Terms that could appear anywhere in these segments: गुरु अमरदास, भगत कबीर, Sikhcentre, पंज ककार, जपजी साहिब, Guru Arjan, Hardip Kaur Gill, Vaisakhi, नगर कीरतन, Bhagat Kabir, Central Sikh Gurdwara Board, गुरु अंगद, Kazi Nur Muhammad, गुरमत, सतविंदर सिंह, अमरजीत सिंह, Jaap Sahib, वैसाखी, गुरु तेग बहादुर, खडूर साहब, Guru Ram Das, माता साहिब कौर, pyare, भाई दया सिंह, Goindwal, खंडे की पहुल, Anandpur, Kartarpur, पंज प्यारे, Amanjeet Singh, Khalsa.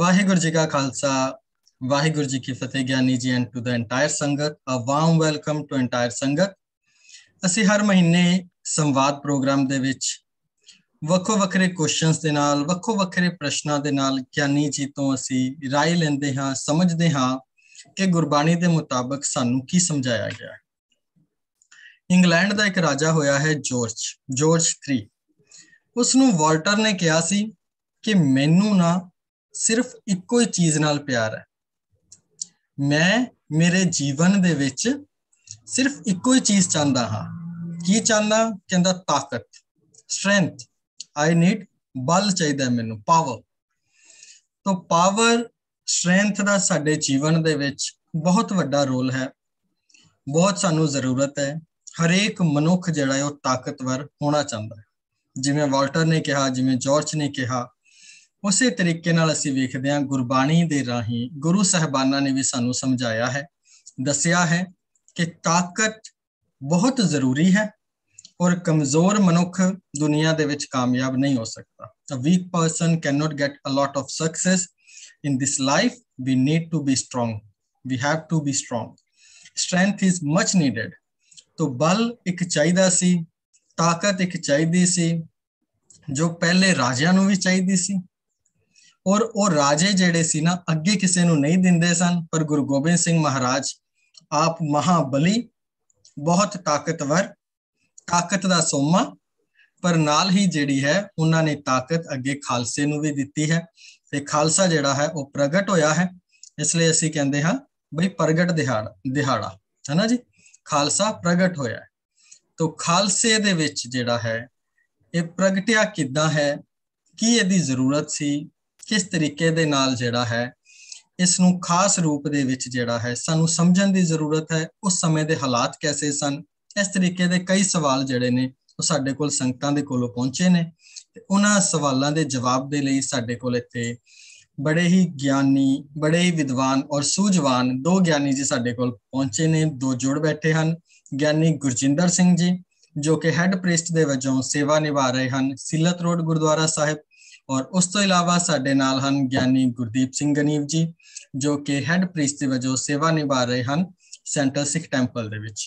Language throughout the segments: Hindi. वाहिगुरु जी का खालसा, वाहिगुरु जी की फतेह। Giani ji and to the entire संगत, a warm welcome to entire संगत। ਅਸੀਂ हर महीने संवाद प्रोग्राम ਦੇ ਵਿੱਚ ਵੱਖੋ ਵੱਖਰੇ ਕੁਐਸਚਨਸ ਦੇ ਨਾਲ, ਵੱਖੋ ਵੱਖਰੇ ਪ੍ਰਸ਼ਨਾਂ ਦੇ ਨਾਲ ਗਿਆਨੀ ਜੀ ਤੋਂ ਅਸੀਂ ਰਾਏ ਲੈਂਦੇ ਹਾਂ, ਸਮਝਦੇ ਹਾਂ ਕਿ ਗੁਰਬਾਣੀ ਦੇ ਮੁਤਾਬਕ ਸਾਨੂੰ ਕੀ ਸਮਝਾਇਆ ਗਿਆ। ਇੰਗਲੈਂਡ ਦਾ ਇੱਕ ਰਾਜਾ ਹੋਇਆ ਹੈ ਜੋਰਜ 3। ਉਸ ਨੂੰ ਵਾਲਟਰ ਨੇ ਕਿਹਾ ਸੀ ਕਿ ਮੈਨੂੰ ਨਾ सिर्फ इको ही चीज नाल प्यार है, मैं मेरे जीवन दे विच सिर्फ इको ही चीज चाहता हाँ। की चाहता? कहता ताकत, स्ट्रेंथ, आई नीड, बल चाहिए मैनू, पावर। तो पावर, स्ट्रेंथ का साडे जीवन दे विच बहुत वड्डा रोल है, बहुत सानू जरूरत है। हरेक मनुख जिहड़ा है ताकतवर होना चाहता है। जिवें वाल्टर ने कहा, जिवें जॉर्ज ने कहा, उस तरीके नाल असीं वेखदे हां गुरबाणी दे राहीं गुरु साहिबाना ने भी सानू समझाया है, दसिया है कि ताकत बहुत जरूरी है और कमज़ोर मनुख दुनिया दे विच कामयाब नहीं हो सकता। A weak person can not get a lot of success in this life. We need to be strong, we have to be strong, strength is much needed. तो बल एक चाहिदा सी, ताकत एक चाहिदी सी जो पहले राजियां नूं भी चाहिदी सी, और वो राजे जेड़े सी ना अगे किसी नूं नहीं दिंदे सन, पर गुरु गोबिंद सिंह महाराज आप महाबली, बहुत ताकतवर, ताकत दा सोमा, पर नाल ही जेड़ी है उन्हां ने ताकत अगे खालसे नूं भी दित्ती है। ते खालसा जेड़ा है वो प्रगट होया है, इसलिए असीं कहंदे हां बई प्रगट दिहाड़ा है ना जी, खालसा प्रगट होया है। तो खालसे दे विच जेड़ा है ये प्रगटिया किद्दां है, की इहदी जरूरत सी, किस तरीके दे नाल जेड़ा है इसनू खास रूप दे विच जेड़ा है सानू समझण दी जरूरत है। उस समय दे हालात कैसे सन, इस तरीके दे कई सवाल जेड़े ने वो साडे कोल संगतां दे कोलों पहुंचे ने। उन्हां सवालां दे जवाब दे लई साडे कोल इत्थे बड़े ही ज्ञानी, बड़े ही विद्वान और सूझवान दो ज्ञानी जी साडे कोल पहुंचे ने, दो जुड़ बैठे हन। ज्ञानी गुरजिंदर सिंह जी जो कि हैड प्रिस्ट दे वजों सेवा निभा रहे हन सिलत रोड गुरुद्वारा साहिब, और उस तो इलावा साडे नाल हन ज्ञानी गुरदीप सिंह जी जो कि हैड प्रीस्ट वजों सेवा निभा रहे हैं सेंट्रल सिख टैंपल दे विच।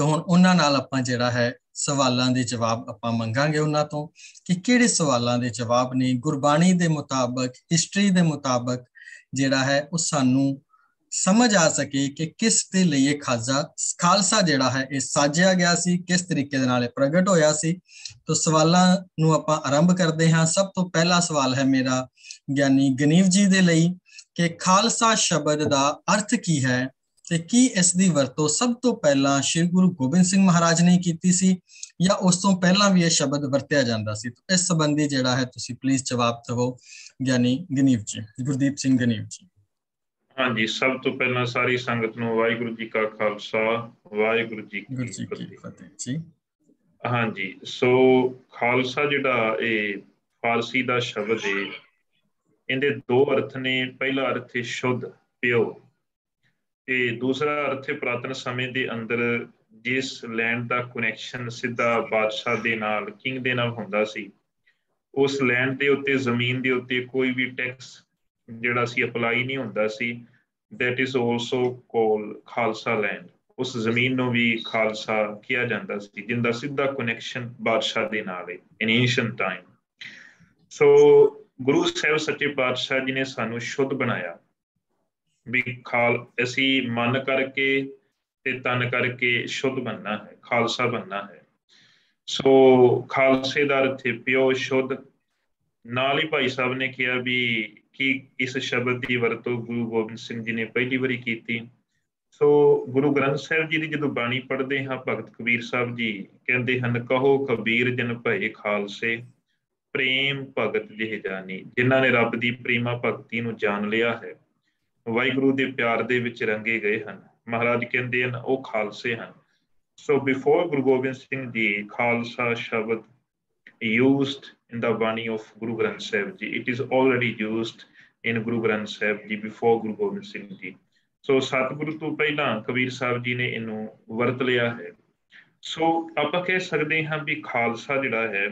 तो हुण उन्हां नाल आपां जिहड़ा है सवालों के जवाब आपां मंगांगे उन्हां तों कि किहड़े सवालों के जवाब ने गुरबाणी के मुताबक, हिस्टरी के मुताबक जिहड़ा है उह सानू समझ आ सके कि किस दे लई इह खालसा जिहड़ा है ये साजिया गया सी, किस तरीके दे नाल प्रगट होया सी। तो सवालों नूं आपां आरंभ करदे हां। सब तो पहला सवाल है मेरा ज्ञानी गनीव जी दे लई कि खालसा शब्द का अर्थ की है ते की इस दी वरतों सब तो पहला श्री गुरु गोबिंद सिंह महाराज ने कीती सी या उस तो पहला भी यह शब्द वरत्या जाता सी। तो इस संबंधी जिहड़ा है तुसीं प्लीज़ जवाब दवो ज्ञानी गनीव जी, गुरदीप सिंह गनीव जी। हाँ जी, सब तो पहला सारी संगत नूं वाहिगुरु जी का खालसा, वाहिगुरु जी की फतेह जी। हाँ जी, सो खालसा जिहड़ा ये फारसी का शब्द है, इनके दो अर्थ ने। पहला अर्थ है शुद्ध, प्यो, ते दूसरा अर्थ है पुरातन समय के अंदर जिस लैंड का कनैक्शन सीधा बादशाह के नाल, किंग के नाल हुंदा सी, उस लैंड के उत्ते, जमीन के उत्ते कोई भी टैक्स जिहड़ा सी अप्लाई नहीं हुंदा सी। That is also called Khalsa land. उस जमीन को भी खालसा किया जाता सी, जिनका सीधा कनैक्शन बादशाह के नाल है इन एंशिएंट टाइम। सो गुरु साहब सच्चे पातशाह जी ने सानू शुद्ध बनाया भी खाल असी मन करके ते तन करके शुद्ध बनना है, खालसा बनना है। सो खालसे का अर्थ है प्यो, शुद्ध। नाल ही भाई साहब ने कहा भी कि इस शब्द की वरतों गुरु गोबिंद सिंह जी ने पहली बारी की। सो गुरु ग्रंथ साहब जी की जो बाणी पढ़ते हाँ, भगत कबीर साहब जी कहते हैं, कहो कबीर जन भये खालसे, प्रेम भगत जिह जानी। जिन्हों ने रब की प्रेमा भगती नूं जान लिया है, वाहिगुरु के प्यार दे विच रंगे गए हैं, महाराज कहते हैं वह खालसे हैं। सो बिफोर गुरु गोबिंद सिंह जी, खालसा शब्द used in the Bani of Guru Granth Sahib Ji, it is already used in Guru Granth Sahib Ji before Guru Gobind Singh Ji. So Satguru तो पहला कबीर साहब जी ने इनू वरत लिया है। सो आप कह सकते हाँ भी खालसा जिहड़ा है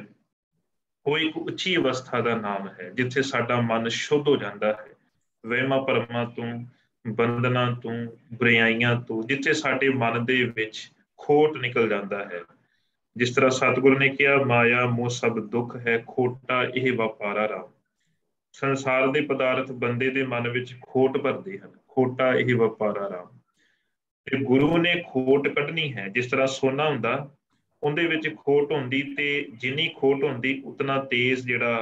वो एक उच्ची अवस्था का नाम है जिथे साडा मन शुद्ध हो जाता है वहमा भरमां तों, बंधना तों, बुराइयां तों, जिथे साडे मन दे विच खोट निकल जाता है। जिस तरह सतगुरु ने कहा माया मोह सब दुख है खोटा यह वापारा राम। संसार के पदार्थ बंदे दे मन विच खोट भरते हैं खोटा यह वापारा राम। ते गुरु ने खोट कढ़नी है। जिस तरह सोना हुंदा उहदे विच खोट हुंदी ते जिनी खोट हुंदी उतना तेज जिहड़ा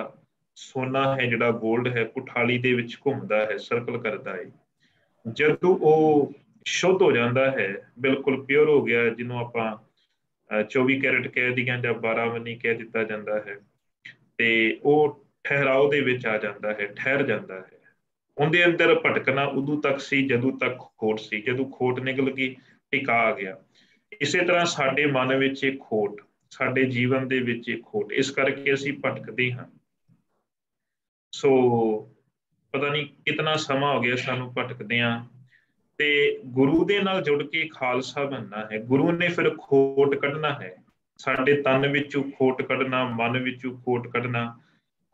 सोना है जिहड़ा गोल्ड है कुठाली दे विच घुमदा है सर्कल करता है। जदों वह शुद्ध हो जाता है बिल्कुल प्योर हो गया जिन्हों आपां 24 कैरेट कह दिया या 12 मनी कह दिता जाता है तो वह ठहराव दे विच आ जाता है ठहर जाता है। उनके अंदर भटकना उदू तक सी जदों तक खोट सी जदों खोट निकल गई टिका आ गया। इस तरह साडे मन विच खोट साडे जीवन दे विच खोट इस करके असीं भटकदे हां। सो पता नहीं कितना समा हो गया सानूं भटकदियां। ते गुरु दे नाल जुड़ के खालसा बनना है। गुरु ने फिर खोट कढ़ना है साडे तन विचों खोट कढ़ना मन विचों खोट कढ़ना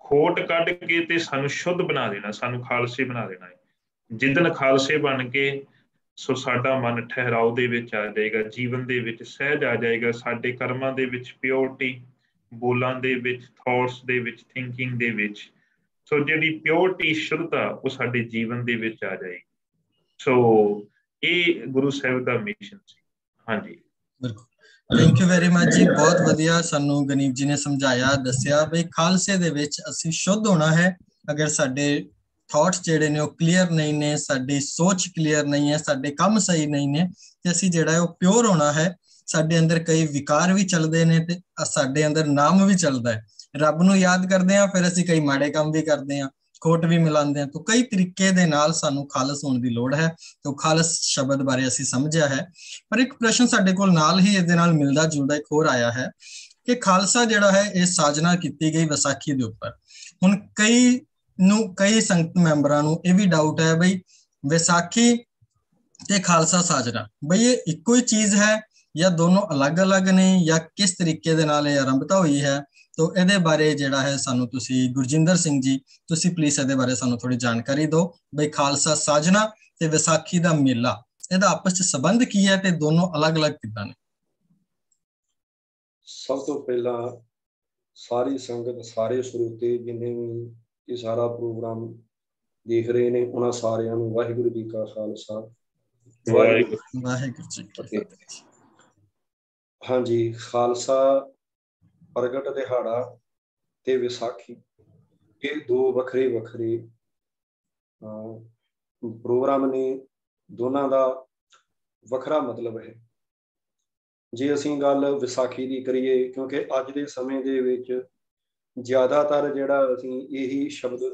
खोट कढ़ के ते सानू शुद्ध बना देना सानू खालसे बना देना है। जिदन खालसे बन के सो साडा मन ठहराव दे विच आ जाएगा जीवन दे विच सहज आ जाएगा। साडे कर्मां दे विच प्योरिटी बोलां दे विच थॉट्स दे विच थिंकिंग दे विच सो जिहड़ी प्योरिटी शुद्धता वो साडे जीवन दे विच आ जाएगी। So, ये गुरु साहिब दा मिशन सी। हाँ जी बिल्कुल थैंक यू वेरी मच जी। बहुत वधिया सानू गनीब जी ने समझाया दसिया भी खालसे दे विच असीं शुद्ध होना है। अगर साडे थॉट्स जिहड़े ने ओह क्लीयर नहीं ने साडी सोच क्लीयर नहीं है साडे काम सही नहीं ने ते असीं जिहड़ा है ओह प्योर होना है। साडे अंदर कई विकार भी चलदे ने ते साडे अंदर नाम भी चलदा है। रब नूं याद करदे हां फिर असीं कई माड़े काम भी करदे हां खोट भी मिलाते हैं। तो कई तरीके दे नाल सानू खालस होने की लोड़ है। तो खालस शब्द बारे असीं समझिया है पर एक प्रश्न साडे कोल नाल ही इसदे नाल मिलदा जुलदा एक होर आया है कि खालसा जिहड़ा है ये साजना कीती गई वैसाखी दे उपर। हुण कई संगत मैंबरां नूं ये भी डाउट है बई वैसाखी ते खालसा साजना बई ये इक्को ही चीज़ है या दोनों अलग अलग ने या किस तरीके दे नाल आरंभता हुई है। तो ये बारे जिहड़ा है सानू तुसी गुरजिंदर सिंह जी तुसी प्लीज ये बारे सानू थोड़ी जानकारी दो बई खालसा साजना ते वैसाखी दा मेला इहदा आपस च संबंध की है ते दोनों अलग अलग किदां ने। सब तो पहला सारी संगत सारे श्रोते जिन्हें भी सारा प्रोग्राम देख रहे ने उन्हां सारियां नूं वाहिगुरू जी का खालसा वाहिगुरू जी की फतेह। हाँ जी खालसा प्रगट दिहाड़ा ते विसाखी ये दो वखरे वखरे प्रोग्राम ने दोनों का वखरा मतलब है। जे असीं गल विसाखी की करिए क्योंकि अज के समय दे विच ज़्यादातर जिहड़ा असीं यही शब्द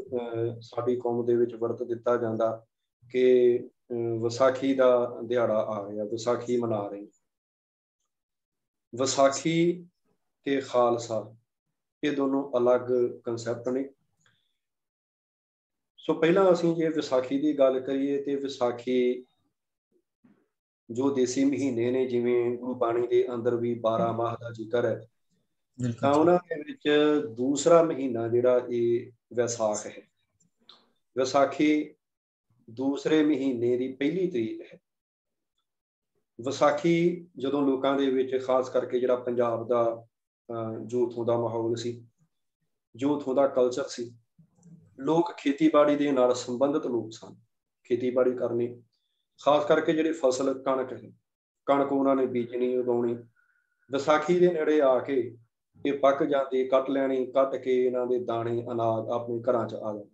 साडी कौम दे विच वरत दिता जांदा कि विसाखी का दिहाड़ा आ रहा विसाखी मना रहे। विसाखी ते खालसा ये दोनों अलग कंसैप्ट ने। सो पहला असीं जे विसाखी की गल करिए ते विसाखी जो देसी महीने ने जिवें गुरबाणी के अंदर भी 12 माह का जिक्र है तां उहनां दे विच दूसरा महीना जिहड़ा ये वैसाख है। विसाखी दूसरे महीने की पहली तरीक है। विसाखी जदों लोकां दे विच खास करके जिहड़ा पंजाब दा जो उतों का माहौल सी जो उतों का कल्चर सी लोग खेतीबाड़ी दे नाल संबंधित लोग सन। खेतीबाड़ी करनी खास करके जिहड़ी फसल कणक है कणक उन्होंने बीजनी उगाउणी विसाखी दे नेड़े आके ये पक जाते कट लैनी कट के इन्हां दे दाणे अनाज अपने घरां च आ जाने।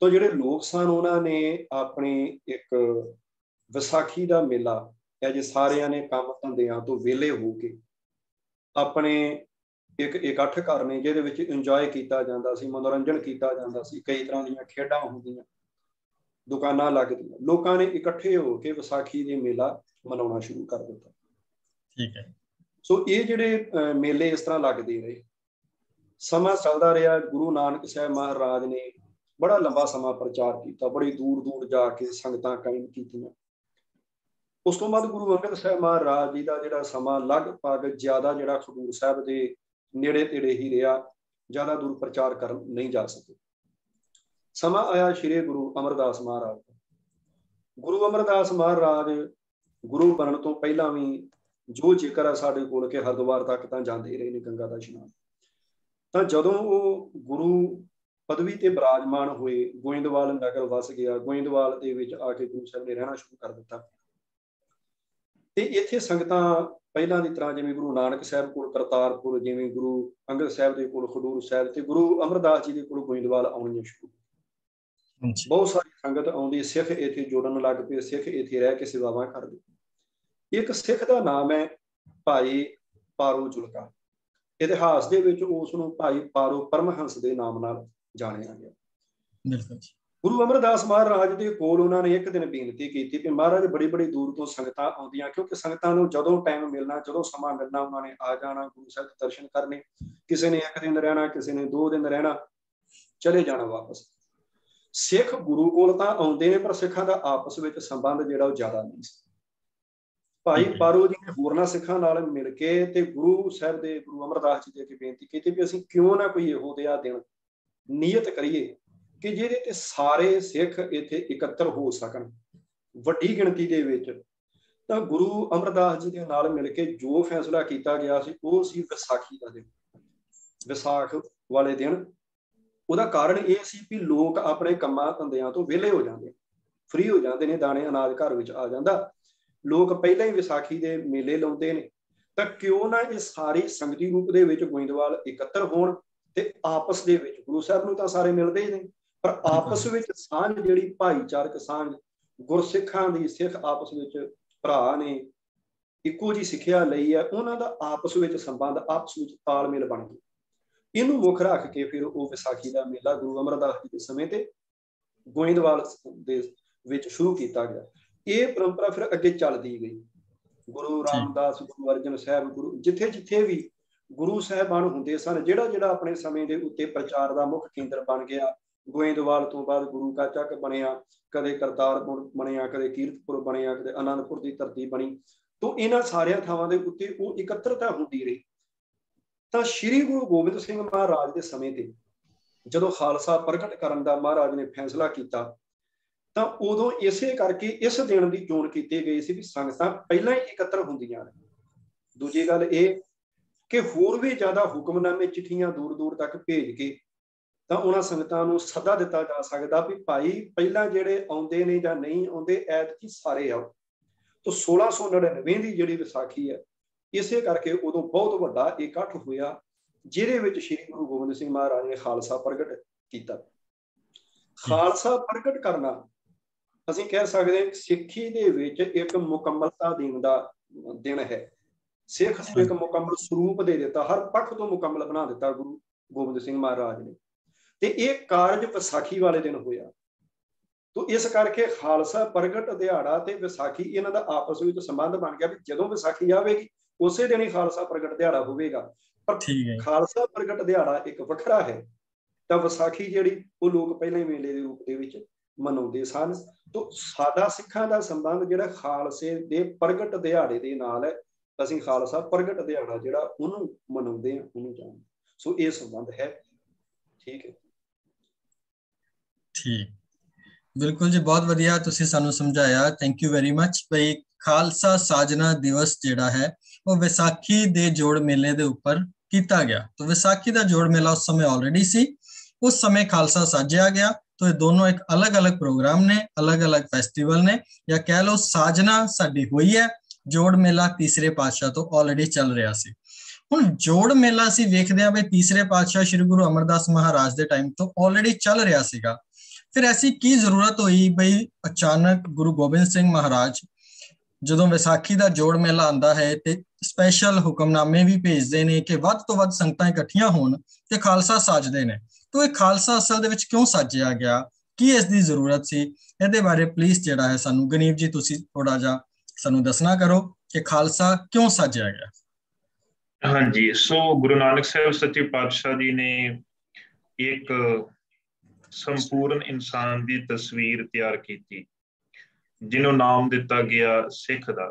तो जिहड़े लोग सन उन्होंने अपनी एक विसाखी का मेला अजे सारिया ने काम धंदियां तो विहले हो के अपने एक इकट्ठ करने जिहदे विच इंजॉय किया जाता सी मनोरंजन किया जाता सी। कई तरह दीयां खेडां हुंदियां दुकानां लगदियां लोगों ने इकट्ठे हो के विसाखी दे मेला मनाउणा शुरू कर दिता। ठीक है सो ये जिहड़े मेले इस तरह लगदे रहे समा चलदा रहा। गुरु नानक साहिब महाराज ने बड़ा लंबा समा प्रचार किया बड़ी दूर दूर जाके संगतां कायम कीतियां। उस तो बाद गुरु अंगद साहब महाराज जी का जिहड़ा समा लगभग ज्यादा जिहड़ा खडूर साहब के नेड़े तेड़े ही रहा, ज्यादा दूर प्रचार कर नहीं जा सके। समा आया श्री गुरु अमरदास महाराज का। गुरु अमरदास महाराज गुरु बनने तो पहला भी जो जिक्र है साढ़े कोल के हरिद्वार तक तो जाते रहे हैं, गंगा का इशनान। तो जदों वो गुरु पदवी ते विराजमान हुए, गोइंदवाल नगर वस गया, गोइंदवाल दे विच आके गुरु साहब ने रहना शुरू कर दिता। ते इत्थे संगतां पहलां दी तरह जिवें गुरु नानक साहब कोल करतारपुर, जिवें गुरु अंगद साहब दे कोल खडूर साहब ते गुरु अमरदास जी दे कोल गोइंदवाल आउणियां शुरू। बहुत सारी संगत आउंदी, सिख इत्थे जुड़न लग पे, सिख इत्थे रह के सेवावां करदे। एक सिख दा नाम है भाई पारो जुलका। इतिहास दे विच उस नूं भाई पारो परमहंस दे नाम नाल जानिया गया। गुरु अमरदास महाराज के कोल उन्होंने एक दिन बेनती की कि महाराज बड़ी बड़ी दूर तो संगतां आउंदियां, क्योंकि संगतां नूं जदों टाइम मिलना, जदों समा मिलना उन्होंने आ जाना, गुरु साहिब दे दर्शन करने, किसी ने एक दिन रहना, किसी ने दो दिन रहना, चले जाना वापस। सिख गुरु कोल तां आउंदे ने, पर सिखां दा आपस विच संबंध जिहड़ा ओह ज्यादा नहीं सी। भाई पारो जी ने होरना सिखां नाल मिल के ते गुरु साहिब दे गुरु अमरदास जी दे बेनती की कि असीं क्यों ना कोई इहो जिहा दिन नीयत करिए कि जिहदे ते सारे सिख इत्थे इकट्ठे हो सकण वड्डी गिणती दे विच। तां गुरु अमरदास जी दे नाल मिल के जो फैसला कीता गया सी ओह सी विसाखी दा दिन। विसाख वाले दिन उहदा कारण इह सी कि लोग अपने कम्मां धंदियां तो विहले हो जांदे, फ्री हो जांदे ने, दाणे अनाज घर विच आ जांदा, लोग पहले ही विसाखी के मेले लाते हैं। तो क्यों ना ये सारी संगति रूप के गोइंदवाल एकत्र हो, आपस के गुरु साहब नूं तां सारे मिलते ही नहीं, पर आपस में सांझ जिहड़ी भाईचारक सांझ गुरसिखां दी, सिख आपस में भरा ने इक्को जी सिक्ख्या लई है, उन्हां दा आपस में संबंध, आपस में तालमेल बन गया। इनू मुख रख के फिर वो विसाखी का मेला गुरु अमरदास जी के समय से गोइंदवाल दे विच शुरू किया गया। ये परंपरा फिर अगे चलती गई। गुरु रामदास, गुरु अर्जन साहब, गुरु जिथे जिथे भी गुरु साहबान होंदे सन, जिहड़ा जिहड़ा अपने समय के उत्ते प्रचार का मुख्य केंद्र बन गया। गोइंदवाल तो बाद गुरु का चक बनिया, कदे करतारपुर बनिया, कदे कीर्तपुर बनिया, कदे आनंदपुर की धरती बनी। तो इन्हां सारिया थावां दे उत्ते वो एकत्रता होंदी रही। तो श्री गुरु गोबिंद सिंह महाराज के समय से जदों खालसा प्रगट करन दा महाराज ने फैसला किया, तो उदों इसे करके इस दिन की चोण की गई सी भी संगतां पहलां ही एकत्र होंदियां ने। दूजी गल इह कि होर भी ज़्यादा हुक्मनामे, चिट्ठियां दूर दूर तक भेज के तो उन्हां संगतां नूं सदा दिता जा सकदा भी भाई पहलां जिहड़े आउंदे ने जां नहीं आउंदे, ऐतकी सारे आओ। तो 1699 की जिहड़ी विसाखी है, इसे करके उदों बहुत वड्डा इकट्ठ होया, जिहदे विच श्री गुरु गोबिंद सिंह महाराज ने खालसा प्रगट कीता। खालसा प्रगट करना असीं कह सकते हैं सिक्खी दे विच एक मुकम्मलता देण दा दिन है। सिख नूं एक मुकम्मल स्वरूप दे दिता, हर पक्ष तो मुकम्मल बना दिता गुरु गोबिंद सिंह महाराज ने। ते इह कारज विसाखी वाले दिन होया। तो इस करके खालसा प्रगट दिहाड़ा ते विसाखी इन्हां दा आपस विच संबंध बन गया भी जदों विसाखी आवेगी उसे दिन ही खालसा प्रगट दिहाड़ा होवेगा। पर खालसा प्रगट दिहाड़ा एक वखरा है, तो विसाखी जिहड़ी ओह लोग पहले मेले दे रूप दे विच मनाउंदे सन। तो सादा सिखां दा संबंध जिहड़ा खालसे दे प्रगट दिहाड़े दे नाल है। असीं खालसा प्रगट दिहाड़ा जिहड़ा उहनूं मनाउंदे हां, उहनूं जाणदे। सो इह संबंध है। ठीक है, ठीक, बिल्कुल जी, बहुत वधिया तुसीं सानूं समझाया। Thank you very much. भाई खालसा साजना दिवस जिहड़ा है वह विसाखी दे जोड़ मेले दे उपर कीता गया। तो विसाखी दा जोड़ मेला उस समय ऑलरेडी सी, उस समय खालसा साजिया गया। तो ये दोनों एक अलग अलग प्रोग्राम ने, अलग अलग फेस्टिवल ने, या कह लो साजना साडी हुई है। जोड़ मेला तीसरे पातशाह तो ऑलरेडी चल रहा सी। हुण जोड़ मेला असीं वेखदे हां वी तीसरे पातशाह श्री गुरु अमरदास महाराज दे टाइम तो ऑलरेडी चल रहा सीगा। फिर ऐसी की जरूरत होई बई अचानक गुरु गोबिंद सिंह महाराज जदों विसाखी का जोड़ मेला आंदा है तो स्पैशल हुक्मनामे भी भेजते हैं कि वध तो वध संगतां इकट्ठियां होण ते खालसा साजदे ने। तो ये खालसा असल दे विच क्यों साजिया गया, की इसकी जरूरत सी, इहदे बारे प्लीज जिहड़ा है सानू गनीब जी तुसीं थोड़ा जा सानू दसना करो कि खालसा क्यों साजिया गया। हाँ जी, सो गुरु नानक साहब सच्चे पातशाह जी ने एक संपूर्ण इंसान की तस्वीर तैयार की, जिन्हों नाम दिता गया सिख का।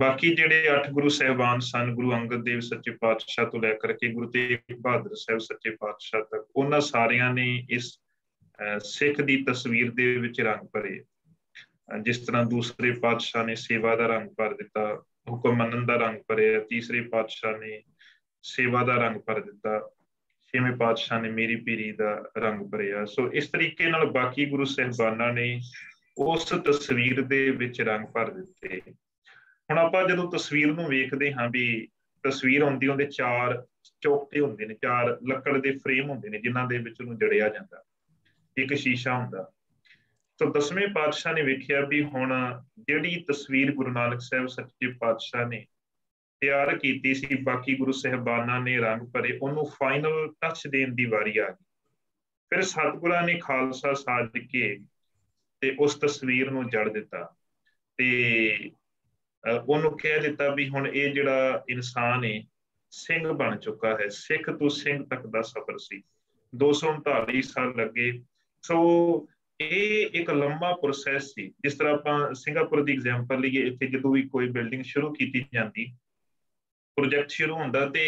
बाकी जेडे 8 गुरु साहिबान सन, गुरु अंगद देव सच्चे पातशाह तो लैकर के गुरु तेग बहादुर साहब सच्चे पातशाह तक, उन्होंने सारिया ने इस सिख की तस्वीर दे विच रंग भरे। जिस तरह दूसरे पातशाह ने सेवा का रंग भर दिता, हुक्म मनन का रंग भरे, तीसरे पातशाह ने सेवा का रंग भर दिता, छेवें पातशाह ने मेरी पीरी का रंग भरिया। सो इस तरीके नाल बाकी गुरु साहिबाना ने उस तस्वीर दे विच रंग भर दिते। हुण आपां जदों तस्वीर नूं वेखदे हां भी तस्वीर हुंदी उहदे चार चौकटे हुंदे ने, चार लकड़ दे फ्रेम हुंदे ने जिन्हां दे विच नूं जड़िया जांदा, एक शीशा हुंदा। तो 10वें पातशाह ने वेखिया भी हुण जिहड़ी तस्वीर गुरु नानक साहिब सच्चे पातशाह ने तैयार कीती सी, बाकी गुरु साहिबाना ने रंग भरे, उहनूं फाइनल टच देण दी वारी आ गई। फिर सतगुरां ने खालसा साज के ते उस तस्वीर नूं जड़ दिता ते उन्होंने कह दिता भी हुण ये जिहड़ा इंसान है सिंह बन चुका है। सिख तो सिंह तक का सफर सी, 239 साल लगे। सो ये एक लंबा प्रोसैस सी। जिस तरह आप सिंगापुर की एग्जाम्पल लीए, इत्थे जदों भी कोई बिल्डिंग शुरू की जाती, प्रोजैक्ट शुरू होंदा ते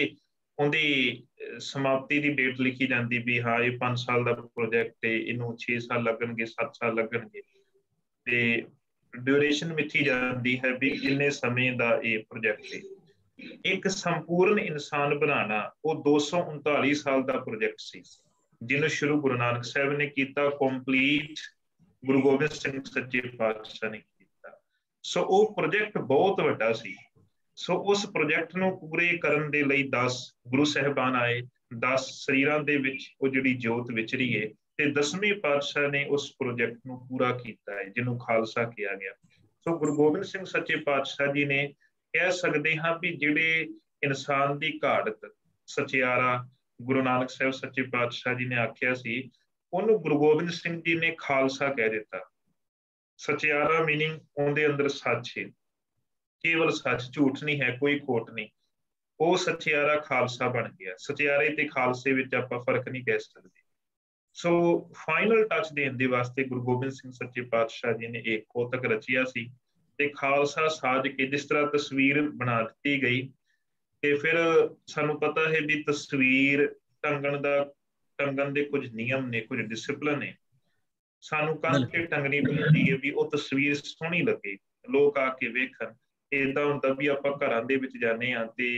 उनकी समाप्ति की डेट लिखी जाती भी हाँ ये 5 साल का प्रोजैक्ट है, इनू 6 साल लगनगे, 7 साल लगनगे, ड्यूरेशन मिथी जाती है भी इन्ने समय का ये प्रोजैक्ट है। एक संपूर्ण इंसान बनाना वो 239 साल का प्रोजैक्ट सी, जिन्होंने शुरू गुरु नानक साहब ने किया, कंप्लीट गुरु गोबिंद सिंह सच्चे पातशाह ने किया। सो वो प्रोजैक्ट बहुत वड्डा सी। सो उस प्रोजैक्ट को पूरे करने के लिए 10 गुरु साहबान आए, 10 शरीरां दे विच वो जिहड़ी जोत विचरी है ते 10वें पातशाह ने उस प्रोजैक्ट को पूरा किया है, जिन्होंने खालसा किया गया। सो गुरु गोबिंद सिंह सच्चे पातशाह जी ने कह सकते हाँ भी जिहड़े इंसान की घाड़त सचियारा गुरु नानक साहब सच्चे पातशाह जी ने आख्या सी, उन्होंने गुरु गोबिंद सिंह जी ने खालसा कह दिता। सचियारा मीनिंग उनके अंदर सच है, केवल सच, झूठ नहीं है, कोई खोट नहीं। वो सचियारा खालसा बन गया। सचियारे ते खालसे विच आपां फर्क नहीं कह सकते। सो फाइनल टच देण दे वास्ते गुरु गोबिंद सिंह सच्चे पातशाह जी ने एक कोतक रचिया सी ते खालसा साज के जिस तरह तस्वीर बना दी गई ते फिर सानू पता है भी तस्वीर टंगण दे कुछ नियम ने, कुछ डिसिपलिन ने। सानू कंध ते टंगणी पैंदी है भी वो तस्वीर सोहणी लगे, लोग आके वेखण। इदा होंदा भी आपां घरां दे विच जाने आ ते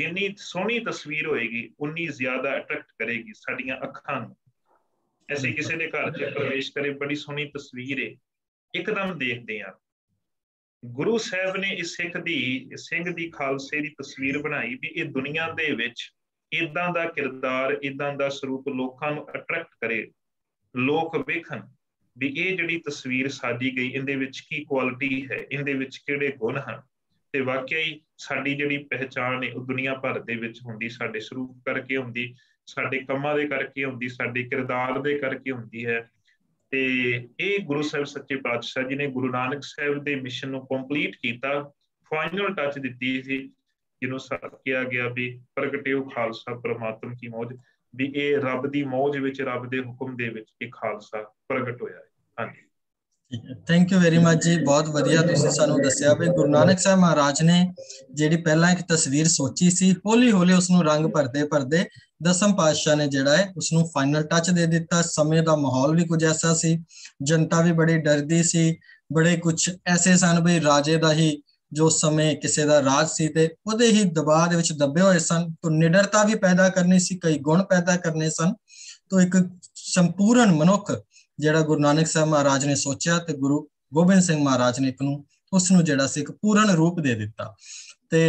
जिन्नी सोहनी तस्वीर होएगी उन्नी ज्यादा अट्रैक्ट करेगी साडीआं अखां नूं। ऐसे किसी दे घर च प्रवेश करे, बड़ी सोहनी तस्वीर है, एकदम देखदे आ। गुरु साहिब ने इस सिंह दी खालसे दी तस्वीर बनाई भी ये दुनिया दे विच इदां दा किरदार, इदां दा सरूप लोकां नूं अट्रैक्ट करे, लोक वेखण भी ये जिहड़ी तस्वीर साजी गई इहदे विच की क्वालिटी है, इहदे विच किहड़े गुण हैं ते वाकई साडी जिहड़ी पहचान है वह दुनिया भर दे विच हुंदी, साडे सरूप करके हुंदी, साडे कम्मां दे करके हुंदी, साडे किरदार दे करके हुंदी है। ते ये गुरु साहिब सच्चे पातशाह जी ने गुरु नानक साहिब दे मिशन नूं कंप्लीट कीता, फाइनल टच दित्ती सी, जिन्हों साकिया गया भी प्रगटिओ खालसा परमात्म की मौज, भी ये रब की मौज विच, रब के हुक्म दे विच ये खालसा प्रगट होया है। हाँ जी, थैंक यू वेरी मच जी, बहुत वधिया तुसीं सानूं दस्सिया भी गुरु नानक साहब महाराज ने जिहड़ी पहला एक तस्वीर सोची सी, हौली हौली उसनूं रंग भरते भरते 10वें पातशाह ने जिहड़ा है उसनूं फाइनल टच दे दिता। समय का माहौल भी कुछ ऐसा सी, जनता भी बड़ी डरदी सी, बड़े कुछ ऐसे सन भी राजे का ही जो समय किसी का राज सी ते उहदे ही दबाव दे विच दबे होए सन। तो निडरता भी पैदा करनी सी, कई गुण पैदा करने सन। तो एक संपूर्ण मनुख जिहड़ा गुरु नानक साहब महाराज ने सोचा ते गुरु गोबिंद सिंह महाराज ने उसनूं जिहड़ा सी पूर्ण रूप दे दिता। ते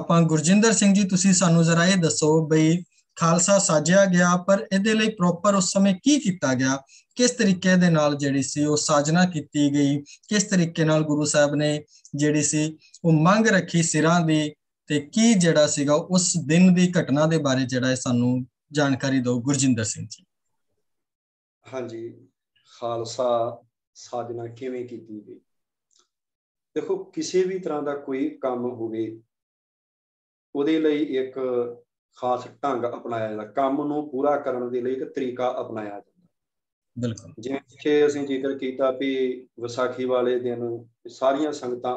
आपां गुरजिंदर सिंह जी तुसीं सानूं जरा ये दसो बई खालसा साजिया गया पर इहदे लई प्रॉपर उस समय की कीता गया, किस तरीके दे नाल जिहड़ी सी ओह साजना कीती गई, किस तरीके नाल गुरु साहब ने जिहड़ी सी ओह मंग रखी सिरां दी ते की जिहड़ा सीगा उस दिन दी घटना दे बारे जिहड़ा सानूं जानकारी दो गुरजिंदर सिंह जी। हाँ जी, खालसा साजना किवें कीती गई? देखो, किसी भी तरह का कोई काम होवे उहदे लई एक खास ढंग अपनाया जाता, काम नूं पूरा करने के लिए एक तरीका अपनाया जाता। बिल्कुल, जिवें जिक्र कीता भी वैसाखी वाले दिन सारियां संगतां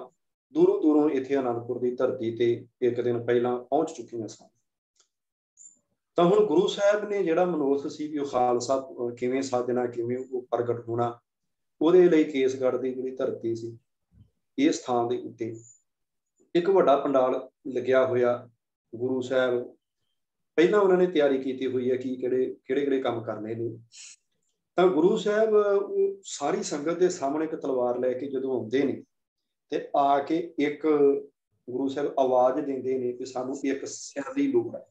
दूरों दूरों इत्थे आनंदपुर की धरती ते एक दिन पहला पहुंच चुकियां सन। तां हुण गुरु साहब ने जिहड़ा मनोरथ सी भी खालसा किवें साजना किवें प्रगट होना, उहदे लई केसगढ़ की जिहड़ी धरती सी इस थान दे उत्ते एक वड्डा पंडाल लग्या होया गुरु साहब पहलां उन्हां ने तैयारी कीती हुई है कि किहड़े किहड़े काम करने ने। तां गुरु साहब सारी संगत के सामने एक तलवार लैके जदों आउंदे ने ते आके एक गुरु साहब आवाज देंदे ने कि सानूं एक सिर दी लोड़ है।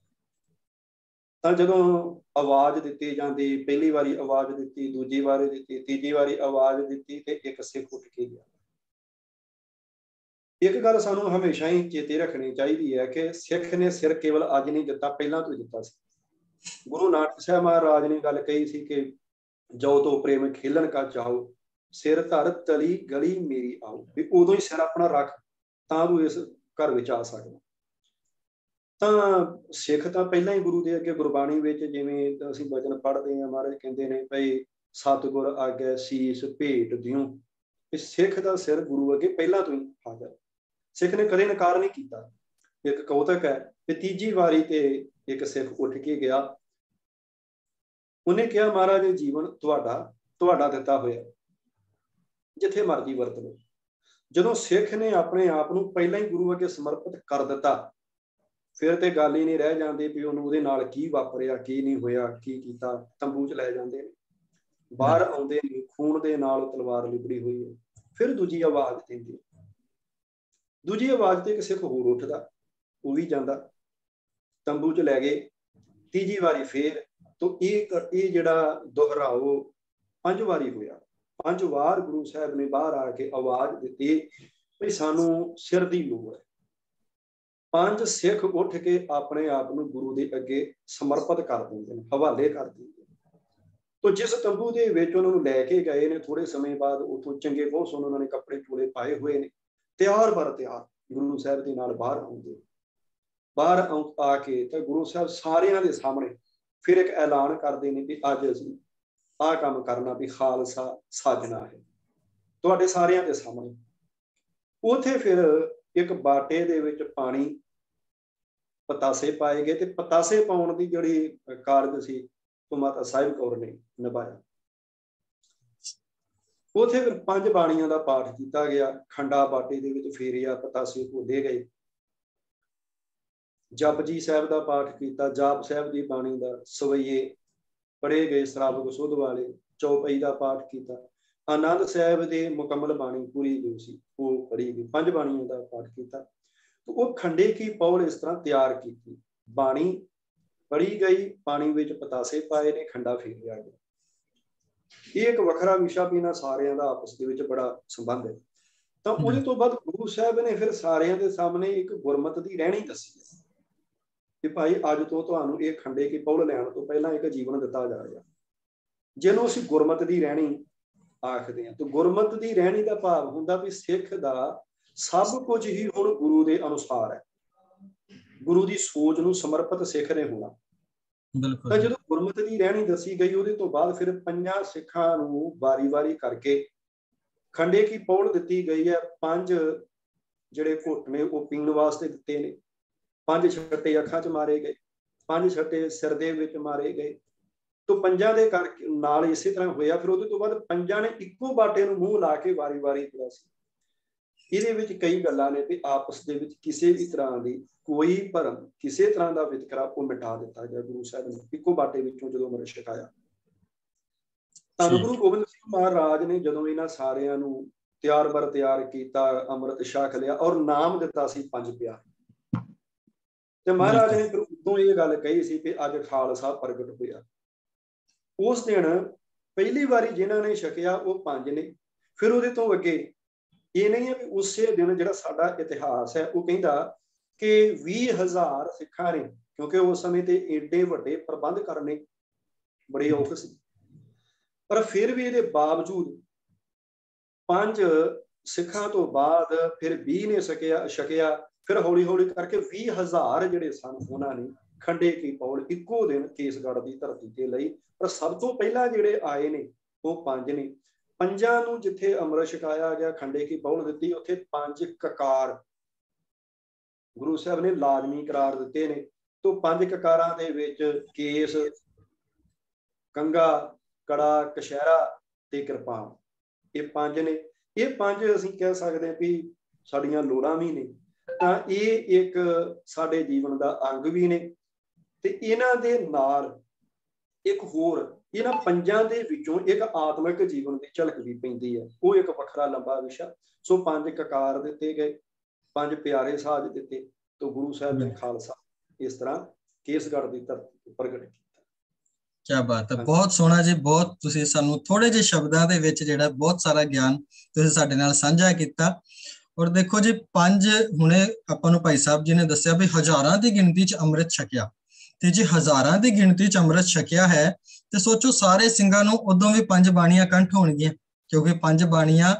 तां जदों आवाज दित्ती जांदी, पहली वारी आवाज दित्ती, दूजी वारी दित्ती, तीजी वारी आवाज दित्ती ते एक सिख उठ के गया। एक गल सानूं हमेशा ही चेते रखनी चाहीदी है कि सिख ने सिर केवल अज नहीं दित्ता, पहलां तों दित्ता सी। गुरु नानक साहब महाराज ने गल कही सी कि जो तो प्रेम खेलन का चाहो, सिर धर तली गली मेरी आओ, भी उदों ही सिर अपना रख तां तू इस घर विच आ सकदा। तां सिख तां पहलां ही गुरु दे अगे गुरबाणी विच जिवें असीं वचन पढ़दे हां, महाराज कहंदे ने भई सतगुर आगे सीस भेट दिओ, इस सिख दा सिर गुरु अगे पहलां तों ही हाज़र। सिख ने कदे इनकार नहीं कीता। एक कौतक है कि तीजी वारी ते एक सिख उठ के गया, उन्हें कहा महाराज जीवन तुहाडा तुहाडा दिता होया, जिथे मर्जी वरत लो। जदों सिख ने अपने आप नूं पहलां ही गुरु अगे समर्पित कर दिता, फिर ते गल ही नहीं रह जांदी भी उहनूं उहदे नाल की वापरिया, की नहीं होया, की कीता। तंबू च लै जांदे ने, बाहर आउंदे ने, खून दे नाल तलवार लिबड़ी हुई है। फिर दूजी आवाज दिंदी, दूजी आवाज ते इक सिख होर उठदा, उह वी जांदा, तंबू च लै गए। तीजी वारी फिर तो ये जिहड़ा दोहराओ पंज वारी होया। पंज वार गुरु साहब ने बाहर आके आवाज दी भी सानू सिर दी लोड़ है। पंज सिख उठ के अपने आप नूं गुरु दे अगे समर्पित कर दिंदे ने, हवाले कर दिंदे। तो जिस तंबू दे विच उन्हां नूं लैके गए ने, थोड़े समय बाद उतों चंगे बहुत सोहणे उन्हां ने कपड़े चोले पाए हुए ने, त्यार बर त्यार गुरु साहब दे नाल बाहर आउंदे। बाहर आके ते गुरु साहब सारियां दे सामने फिर एक ऐलान करते हैं भी अज असीं आह काम करना, भी खालसा साजना है तुहाडे सारियां दे सामने। उत्थे फिर एक बाटे दे विच पानी पतासे पाए गए ते पतासे पाउण दी जिहड़ी कारज सी तो माता साहिब कौर ने निभाया। उत्थे फिर पंज बाणियां दा पाठ कीता गया, खंडा बाटे दे विच फेरिया, पतासे घोले गए, जप जी साहब का पाठ किया, जाप साहब की बाणी का, सवैये पढ़े गए श्रावक सुध वाले, चौपाई का पाठ किया, आनंद साहब के मुकम्मल बाणी पूरी जो सी वो पढ़ी गई, पंज बाणियों का पाठ किया। तो वो खंडे की पौल इस तरह तैयार की, बाणी पढ़ी गई, पानी में पतासे पाए ने, खंडा फेरिया गया। ये एक वखरा विशा भी इन्हां सारियां दा आपस दे विच बड़ा संबंध है। तो उहदे तों बाद गुरु साहब ने फिर सारियां दे सामने एक गुरमत की रहणी दसी कि भाई अज तो यह खंडे की पौल लैण तो पहला एक जीवन दिता जाएगा, जिन्हों असीं गुरमत की रहणी आखते हैं। तो गुरमत की रहणी का भाव हुंदा भी सिख का सब कुछ ही हुण गुरु के अनुसार है, गुरु की सोच नूं समर्पित सिख ने होना। तो जो गुरमत की रहणी दसी गई उहदे तो बाद फिर पंजां सिखां नूं वारी वारी करके खंडे की पौल दिती गई है। पंज जिहड़े घुट ने वो पीण वास्ते दिते ने, पंज छट्टे अखां च मारे गए, पंज छट्टे सिर दे विच मारे गए। तो पंजां दे करके नाल इसे तरह होया। फिर उहदे तो बाद पंजां ने इक्को बाटे नूं मूँह ला के वारी वारी किया सी। इहदे विच कई गल्लां ने भी आपस दे विच किसी भी तरह की कोई भरम, किसी तरह का वितकरा वो मिटा दिता गया। गुरु साहब ने इक्को बाटे विचों जदों अमृत छकाया, तां गुरु गोबिंद सिंह महाराज ने जदों इन्हां सारियां नूं त्यार बर त्यार किया, अमृत छक लिया और नाम दिता सी पंज प्यारे। तो महाराज ने फिर उदों ये गल कही सी कि अज खालसा प्रगट होया। उस दिन पहली बारी जिन्हां ने छकिया वो पंज ने। फिर उहदे तों अगे ये नहीं है भी उसे दिन जिहड़ा साडा इतिहास है वो कहिंदा कि 20,000 सिखां ने, क्योंकि उस समय ते एडे वड्डे प्रबंध करने बड़े औखे सी, पर फिर भी इहदे बावजूद पंज सिखां तो बाद फिर 20 ने छकिया। फिर हौली हौली करके 20,000 जिहड़े सन उन्होंने खंडे की पौल इक्को दिन केसगढ़ की धरती से लई। पर सब तो पहला जिहड़े आए ने वो पंज ने। पंजां नूं जिथे अमृत छकाया गया, खंडे की बहुल दिती, उत्थे पंज ककार गुरु साहब ने लाजमी करार दिते ने। तो पंज ककारां दे विच केस, कंघा, कड़ा, कशहरा ते कृपाण, ये पंज ने। ये पंज असीं कह सकदे भी साड़ियां लोड़ां भी ने, तां ये एक साडे जीवन दा अंग भी ने। ते इन्हां दे नाल एक होर, इन्हां पंजां दे विचों एक आत्मिक जीवन की झलक भी पैंदी है, वो एक वखरा लंबा विशा। सो पंज ककार दिते गए, पंज प्यारे साज दिते, तो गुरु साहब ने खालसा इस तरह केसगढ़ की धरती पर प्रगट किया। क्या बात है, बहुत सोहना जी, बहुत तुसीं सानू थोड़े जे शब्दां दे विच जेहड़ा बहुत सारा ज्ञान तुसीं साडे नाल सांझा कीता। और देखो जी, पंज हुणे आपां नूं भाई साहब जी ने दस्सिया भी हजारां दी गिणती च अमृत छकिया, ते जी हजारां दी गिणती च अमृत छकिया है, तो सोचो सारे सिंघां नूं उदों भी पंज बाणियां कंठ होणगीआं, क्योंकि पंज बाणियां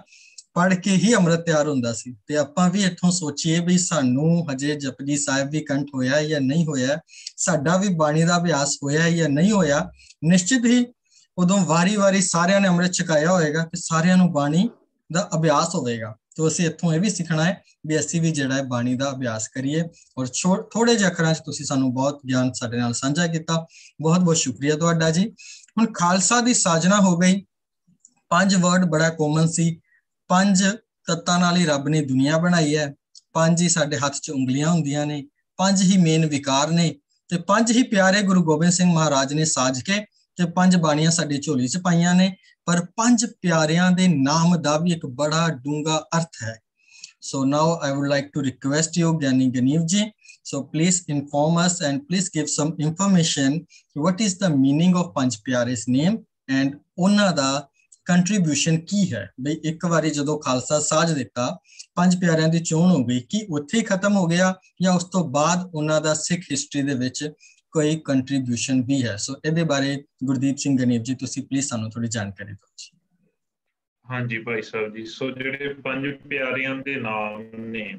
पढ़ के ही अमृत तैयार हुंदा सी। ते आपां भी इत्थों सोचिए भी सानू हजे जपजी साहिब भी कंठ होया या नहीं होया, साडा भी बाणी दा अभ्यास होया या नहीं होया। निश्चित ही उदों वारी वारी सारियां ने अमृत छकाया होएगा ते सारियां नूं बाणी दा अभ्यास होवेगा। तो असीं इत्थों यह भी सीखना है भी असीं भी जिहड़ा है बाणी दा अभ्यास करिए। और थोड़े जिहे अखरां च तुसीं सानू बहुत ज्ञान साडे नाल सांझा कीता, बहुत बहुत शुक्रिया तुहाडा जी। हुण खालसा दी साजना हो गई, पंज वर्ड बड़ा कॉमन सी, पंज तत्तां नाल ही रब ने दुनिया बनाई है, पंज ही साडे हत्थ च उंगलियां हुंदियां ने, पंज ही मेन विकार ने, ते पंज ही प्यारे गुरु गोबिंद सिंह महाराज ने साज के ते पंज बाणियां साडी झोली च पाईयां ने। पर पंज प्यारियां दे नाम दा भी एक बड़ा डूंगा अर्थ है। So now I would like to request you Giani Ganeev ji, so please inform us and please give some information, what is the meaning of पंज प्यारे's name and उन्हां दा कंट्रीब्यूशन की है। बई एक बारी जदों खालसा साज दिता, पंज प्यारियां दी चोण हो गई, कि उत्थे खत्म हो गया या उस तो बाद उन्हां दा सिख हिस्टरी दे विच कोई कंट्रीब्यूशन भी है। सो इहदे बारे गुरदीप सिंह गनीव जी तुसीं प्लीज सानूं थोड़ी जानकारी दिओ। हाँ जी भाई साहब जी, सो जिहड़े पंज प्यारियां दे नाम ने,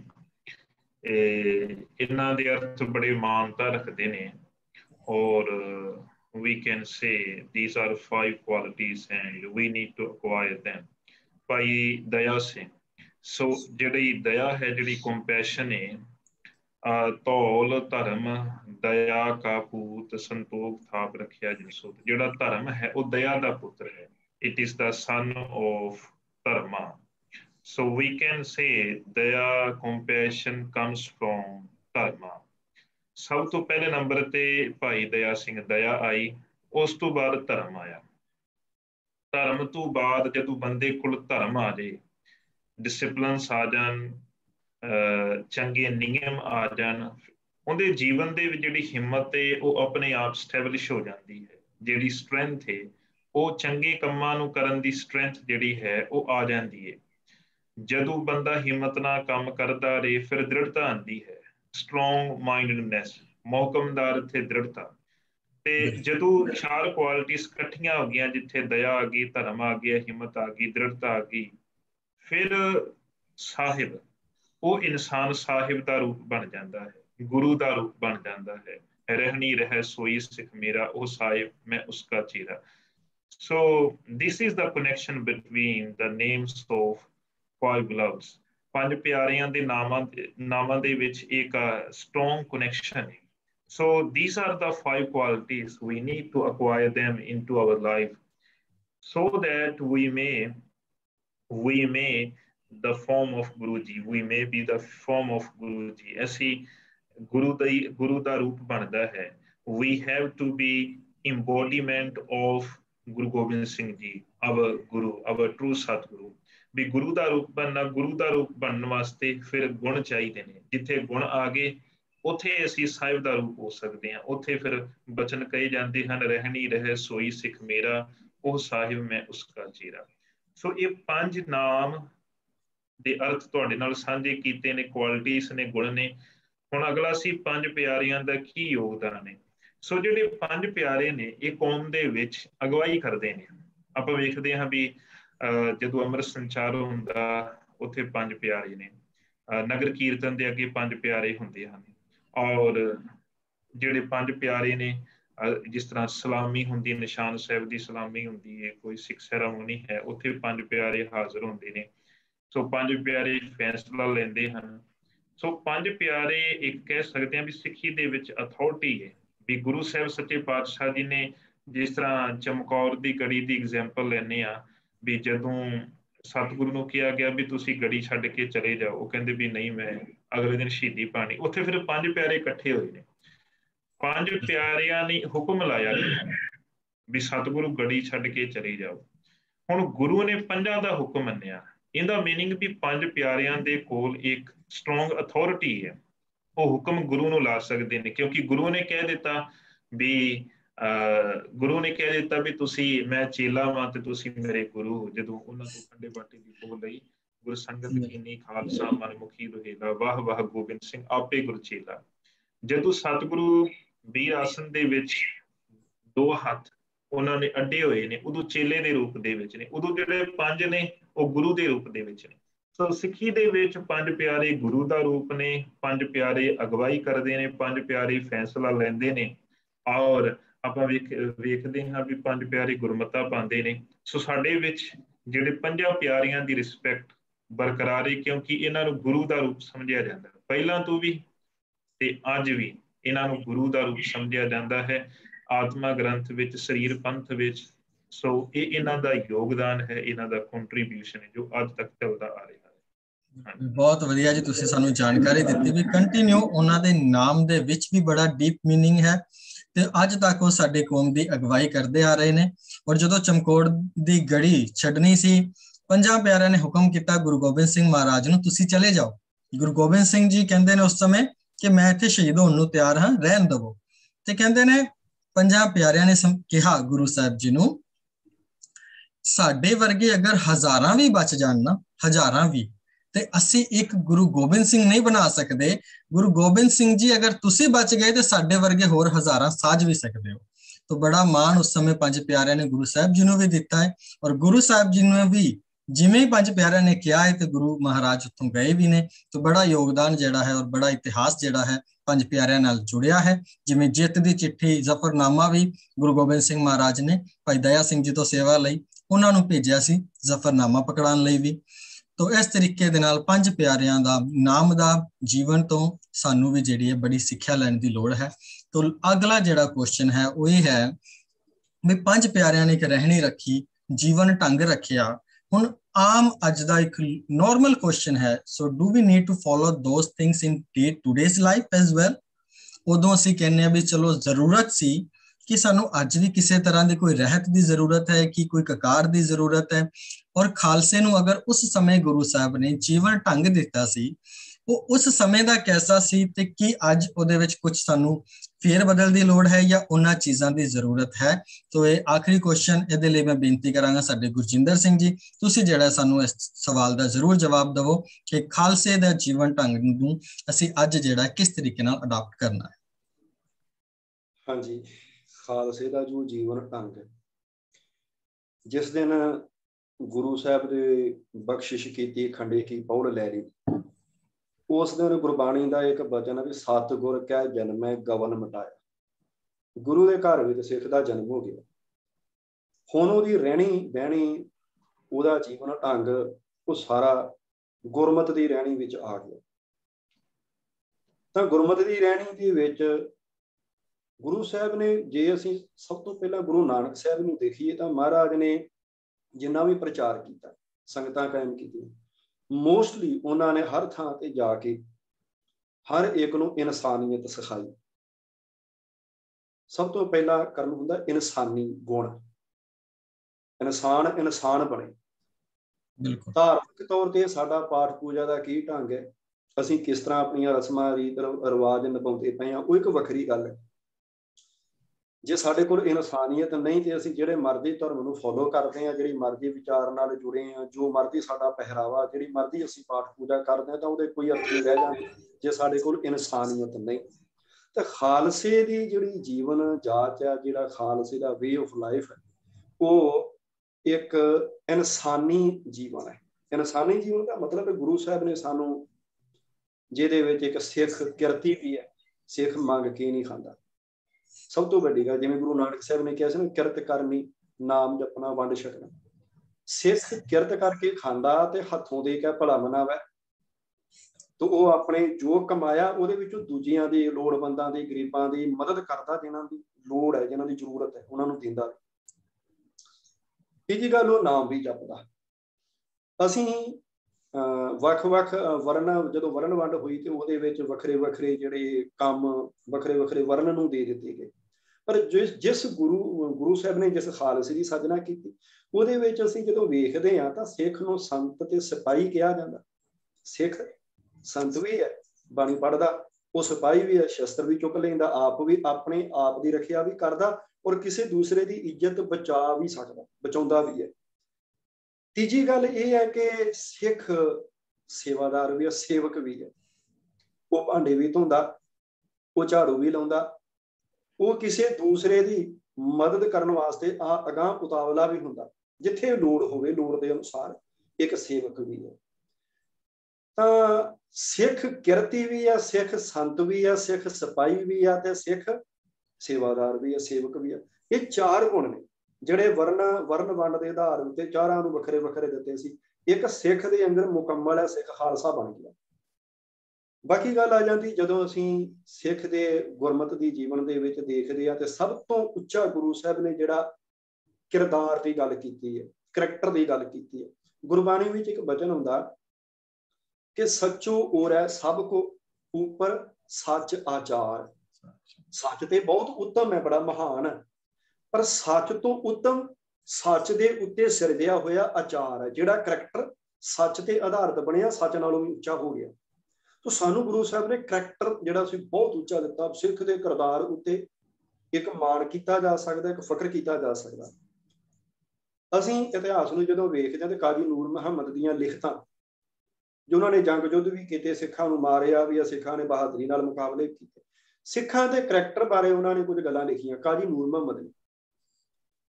इन्हां दे अर्थ बड़े मानता रखदे ने, और we can say these are five qualities and we need to acquire them by दया से। so जड़ी दया है, जड़ी compassion है, तौल धर्म दया का पूत संतोख थाप रखिया जिसो, जड़ा धर्म है वो दया का पुत्र है, it is the son of dharma। so we can say Daya compassion comes from dharma। सब तो पहले नंबर ते भाई दया सिंह दया आई, उस तो बाद धर्म आया, धर्म तो बाद जदों बंदे कोल धर्म आ जाए, डिसिपलिन आ जान, चंगे नियम आ जान, उनके जीवन दे जिहड़ी हिम्मत है वो अपने आप स्टैबलिश हो जाती है, जिहड़ी स्ट्रेंथ है वो चंगे कामां नूं करन दी स्ट्रेंथ जिहड़ी है वो आ जाती है। जदों बंदा हिम्मत नाल काम करता रहे फिर दृढ़ता आती है, strong mindedness, मौकमदार थे दृढ़ता। ते जदों चार क्वालिटीज इकट्ठियां हो गईयां, जिथे दया आ गई, धर्म आ गया, हिम्मत आ गई, दृढ़ता आ गई, फिर साहिब, वो इंसान साहिब का रूप बन जाता है, गुरु का रूप बन जाता है। रहनी रह सोई सिख मेरा, ओ साहिब मैं उसका चेहरा। So this is the connection between the names of five loves. ਪੰਜ ਪਿਆਰਿਆਂ ਦੇ ਨਾਮਾਂ ਦੇ ਵਿੱਚ ਇੱਕ ਸਟਰੋਂਗ ਕਨੈਕਸ਼ਨ ਹੈ। So these are the five qualities we need to acquire them into our life so that we may the form of guruji, we may be the form of guruji। ਅਸੀਂ ਗੁਰੂ ਦਾ ਰੂਪ ਬਣਦਾ ਹੈ। we have to be embodiment of Guru Gobind Singh Ji, our guru, our true satguru। ਵੀ ਗੁਰੂ ਦਾ ਰੂਪ ਬਣਨਾ, ਗੁਰੂ ਦਾ ਰੂਪ ਬਣਨ ਵਾਸਤੇ ਫਿਰ ਗੁਣ ਚਾਹੀਦੇ ਨੇ। ਜਿੱਥੇ ਗੁਣ ਆ ਗਏ ਉੱਥੇ ਅਸੀਂ ਸਾਹਿਬ ਦਾ ਰੂਪ ਹੋ ਸਕਦੇ ਹਾਂ। ਉੱਥੇ ਫਿਰ ਬਚਨ ਕਹੇ ਜਾਂਦੇ ਹਨ, ਰਹਿਣੀ ਰਹਿ ਸੋਈ ਸਿੱਖ ਮੇਰਾ, ਉਹ ਸਾਹਿਬ ਮੈਂ ਉਸਕਾ ਚੇਰਾ। ਸੋ ਇਹ ਪੰਜ ਨਾਮ ਦੇ ਅਰਥ ਤੁਹਾਡੇ ਨਾਲ ਸਾਂਝੇ ਕੀਤੇ ਨੇ, ਕੁਆਲਿਟੀਜ਼ ਨੇ, ਗੁਣ ਨੇ। ਹੁਣ ਅਗਲਾ ਸੀ ਪੰਜ ਪਿਆਰਿਆਂ ਦਾ ਕੀ ਯੋਗਦਾਨ ਹੈ। ਸੋ ਜਿਹੜੇ ਪੰਜ ਪਿਆਰੇ ਨੇ ਇਹ ਕੌਮ ਦੇ ਵਿੱਚ ਅਗਵਾਈ ਕਰਦੇ ਨੇ। ਆਪਾਂ ਵੇਖਦੇ ਹਾਂ ਵੀ ਜਦੋਂ ਅੰਮ੍ਰਿਤ ਸੰਚਾਰ ਹੁੰਦਾ ਉੱਥੇ ਪੰਜ ਪਿਆਰੇ ਨੇ, ਨਗਰ ਕੀਰਤਨ ਦੇ ਅੱਗੇ ਪੰਜ ਪਿਆਰੇ ਹੁੰਦੇ ਹਨ, ਔਰ ਜਿਹੜੇ ਪੰਜ ਪਿਆਰੇ ਨੇ जिस तरह सलामी होंदी है, निशान साहब की सलामी होंदी है, कोई सिख सेरामोनी है, उत्थे पंज प्यारे हाजिर होंदे ने। सो पंज प्यारे फैसला लेंदे हन। सो पंज प्यारे एक कह सकते हैं भी सिखी दे विच अथॉरिटी है भी गुरु साहब सच्चे पातशाह जी ने जिस तरह चमकौर की गड़ी की एग्जैम्पल लेने भी जदों सतगुरु नूं किया गया भी तुसीं गड़ी छड्ड के चले जाओ, वो कहंदे भी नहीं मैं अगले दिन शहीदी पानी, उत्थे फिर पंज प्यारे इकट्ठे होए ने। पांच प्यारिया ने हुक्म लाया भी सतगुरु गड़ी छड्ड के चले जाओ। हुण गुरु ने पंजां दा हुक्म मन्निया, इहदा मीनिंग भी पंज प्यारियां दे कोल एक स्ट्रोंग अथॉरिटी है, वो हुक्म गुरु नूं ला सकदे ने, क्योंकि गुरु ने कह दिता भी गुरु ने कह दिता भी तुसी मैं चेला वां ते तुसी मेरे गुरु। जदों उन्हां तों खंडे बाटे दी बोल लई गुरसंगत कीनी खालसा मनमुखी रोहेला, वाह वाह गोबिंद सिंह आपे गुर चेला। जदों सतगुरु भी आसन दे विच दो हाथ उन्हां ने अड्डे होए ने, उदों चेले दे रूप दे विच ने, उदों जिहड़े पंज ने वो गुरु दे रूप दे विच ने। सो सिखी दे विच पंज प्यारे गुरु दा रूप ने, पंज प्यारे अगवाई करदे ने, पंज प्यारे फैसला लैंदे ने और आपां वेखदे हां भी पंज प्यारे गुरमता पांदे ने। सो साडे विच जिहड़े पंजां प्यारियां दी रिस्पैक्ट बरकरार है, क्योंकि इन्हां नूं गुरु दा रूप समझिया जांदा है, पहिलां तों भी ते अज भी इन्हां नूं गुरु दा रूप समझिया जांदा है आत्मा ग्रंथ विच, शरीर पंथ विच। सो ये इन्हां दा योगदान है, इन्हां दा कंट्रीब्यूशन है जो अज तक चलदा आ रहा है। बहुत वधिया जी, तुसीं सानूं जानकारी दित्ती भी कंटिन्यू उन्हां दे नाम दे विच भी बड़ा डीप मीनिंग है ते अज तक वो साडे कौम दी अगवाई करदे आ रहे ने। और जदों चमकौर दी गड़ी छड्डनी सी, पंजां प्यारियां ने हुक्म कीता गुरु गोबिंद सिंह महाराज नूं तुसीं चले जाओ। गुरु गोबिंद सिंह जी कहंदे ने उस समय कि मैं इत्थे शहीद होण नूं तैयार हां, रहण दवो। ते कहंदे ने पंजां प्यारियां ने कहा गुरु साहब जी नूं, साडे वर्गे अगर हजारां भी बच जाण ना, हजारां भी, ते असीं एक गुरु गोबिंद सिंह नहीं बना सकदे। गुरु गोबिंद सिंह जी अगर तुसीं बच गए तो साडे वर्गे होर हजारां साज भी सकदे हो। तो बड़ा मान उस समय पंज प्यारियां ने गुरु साहब जी नूं भी दिता है और गुरु साहब जी ने भी जिमें ही पंज प्यारियां ने कहा है तो गुरु महाराज उत्थों गए भी ने। तो बड़ा योगदान जिहड़ा है और बड़ा इतिहास जिहड़ा है पंज प्यारियां नाल जुड़िया है। जिमें जित दी चिट्ठी, जफरनामा भी गुरु गोबिंद सिंह महाराज ने भाई दया सिंह जी तो सेवा लई उन्हां नूं भेजिया सी, जफरनामा पकड़ाउण लई भी। तो इस तरीके दे नाल पंज प्यारियां दा नाम दा जीवन तो सानूं भी जिहड़ी है बड़ी सिक्ख्या लैण दी लोड़ है। तो अगला जिहड़ा क्वेश्चन है वो ये है भी पंज प्यारियां ने एक रहणी रखी, जीवन ढंग रखिया। हुण आम अज दा एक नॉर्मल क्वेश्चन है, so do we need to follow those things in today's life as well. उदों असीं कहने आ भी चलो जरूरत सी कि सानू अज भी किसी तरह की कोई रहत की जरूरत है कि कोई ककार की जरूरत है। और खालसे नू अगर उस समय गुरु साहब ने जीवन ढंग दिता सी, वो उस समय का कैसा सी ते कि अज उहदे विच कुछ सानू फेर बदल की लोड़ है या उन्हां चीज़ों की जरूरत है। तो ये आखिरी क्वेश्चन इहदे लई मैं बेनती करांगा साडे गुरजिंदर सिंह जी, तुसीं जिहड़ा सानू इस सवाल का जरूर जवाब दवो कि खालसे का जीवन ढंग नूं असीं अज जिहड़ा किस तरीके नाल अडाप्ट करना है। हाँ जी, खालसे का जो जीवन ढंग है, जिस दिन गुरु साहब ने बख्शिश की खंडे की पहुल लै ली, उस दिन गुरबाणी का एक वचन है भी सतगुर कै जन्मै गवन मिटाया। गुरु के घर में सिख का जन्म हो गया। हुण उहदी रहणी बहणी उहदा जीवन ढंग वो सारा गुरमत की रहणी विच आ गया। तो गुरमत की रहणी दे विच गुरु साहब ने, जे असीं सब तो पहला गुरु नानक साहब नूं देखीए तो महाराज ने जिन्ना भी प्रचार किया, संगतां कायम कीतियां, मोस्टली उन्हां ने हर थां ते जाके हर एक नूं इंसानियत सिखाई। सब तो पहला कर्म हुंदा इंसानी गुण, इंसान इंसान बने। बिल्कुल धार्मिक तौर ते साडा पाठ पूजा दा की ढंग है, असीं किस तरह अपनी रस्मां रीत रिवाज निभाउंदे पए हां, वो एक वखरी गल है। जे साडे कोल इंसानियत नहीं तो असीं जिहड़े मर्जी धर्म नूं फॉलो करते हैं, जिहड़ी मर्जी विचार नाल जुड़े हैं, जो मर्जी साडा पहरावा, जिहड़ी मर्जी असीं पाठ पूजा करते हैं, तो उहदे कोई अर्थ नहीं रह जांदा जे साडे कोल इंसानियत नहीं। तो खालसे दी जिहड़ी जीवन जाच है, जिहड़ा खालसे दा वे ऑफ लाइफ है, वो एक इंसानी जीवन है। इंसानी जीवन का मतलब गुरु साहब ने सानूं जिहदे विच एक सिख किरती भी है, सिख मंग के नहीं खांदा, सब तो वड्डी गल जिवें गुरु नानक साहब ने कहा सी ना, किरत करनी, नाम जपना, वंड छकना। सिख किरत करके खांदा ते हथों दे के भला मनावे, तो वो अपने जो कमाया उहदे विचों दूजियां दी, लोड़वंदां दी, गरीबां दी मदद करदा, जिन्हां दी लोड़ है, जिन्हां दी जरूरत है उहनां नूं दिंदा। तीजी गल वो नाम भी जपदा। असीं वख वख वर्ण, जो वर्ण वंड हुई तो वो वखरे वखरे जोड़े काम, वखरे वखरे वर्ण नूं दे दिते गए। पर जिस गुरु साहब ने जिस खालसे की सजना की असं जो वेखते हाँ तो सिख नूं संत ते सिपाही कहा जाता। सिख संत भी है, बाणी पढ़ता, वो सिपाही भी है, शस्त्र भी चुक लेंदा, आप भी अपने आप की रखिया भी करता और किसी दूसरे की इज्जत बचा भी सकता, बचाउंदा भी है। तीजी गल यह है कि सिख सेवादार भी है, सेवक भी है। वो भांडे भी धोंदा, वो झाड़ू भी लाउंदा, वो किसी दूसरे की मदद करने वास्ते अगांह उतावला भी हुंदा, जिथे लोड़ होवे लोड़ के अनुसार एक सेवक भी है। तो सिख किरती भी है, सिख संत भी है, सिख सिपाही भी है ते सिख सेवादार भी है, सेवक भी है। ये चार गुण ने ਜਿਹੜੇ ਵਰਨ ਵੰਡ ਦੇ ਆਧਾਰ ਉੱਤੇ ਚਾਰਾਂ ਨੂੰ ਵੱਖਰੇ ਵੱਖਰੇ ਦਿੱਤੇ ਸੀ। ਇੱਕ ਸਿੱਖ ਦੇ ਅੰਦਰ ਮੁਕੰਮਲ ਹੈ, ਸਿੱਖ ਖਾਲਸਾ ਬਣ ਗਿਆ। ਬਾਕੀ ਗੱਲ ਆ ਜਾਂਦੀ ਜਦੋਂ ਅਸੀਂ ਸਿੱਖ ਦੇ ਗੁਰਮਤਿ ਦੀ ਜੀਵਨ ਦੇ ਵਿੱਚ ਦੇਖਦੇ ਆ ਤੇ ਸਭ ਤੋਂ ਉੱਚਾ ਗੁਰੂ ਸਾਹਿਬ ਨੇ ਜਿਹੜਾ ਕਿਰਦਾਰ ਦੀ ਗੱਲ ਕੀਤੀ ਹੈ, ਕਰੈਕਟਰ ਦੀ ਗੱਲ ਕੀਤੀ ਹੈ। ਗੁਰਬਾਣੀ ਵਿੱਚ ਇੱਕ ਵਚਨ ਹੁੰਦਾ ਕਿ ਸੱਚੋ ਔਰ ਹੈ ਸਭ ਕੋ ਉੱਪਰ ਸੱਚ ਆਚਾਰ। ਸੱਚ ਤੇ ਬਹੁਤ ਉੱਤਮ ਹੈ, ਬੜਾ ਮਹਾਨ ਹੈ, पर सच तो उत्तम सच के उत्ते सिरजिया होया आचार है, जिहड़ा करैक्टर सच ते आधारित बनिया, सच नालों भी उच्चा हो गया। तो सानू गुरु साहब ने करैक्टर जिहड़ा सी बहुत उच्चा दिता। सिख के किरदार उत्ते एक माण किया जा सकता, एक फकर किया जा सकता। असीं इतिहास नूं जदों वेखदे ते काजी नूर मुहम्मद दीआं लिखतां जो उन्होंने जंग युद्ध भी किए, सिखां नूं मारिया भी, सिखां ने बहादुरी नाल मुकाबले कीते। सिखां दे करैक्टर बारे उन्होंने कुछ गल्लां लिखियां काजी नूर मुहम्मद ने।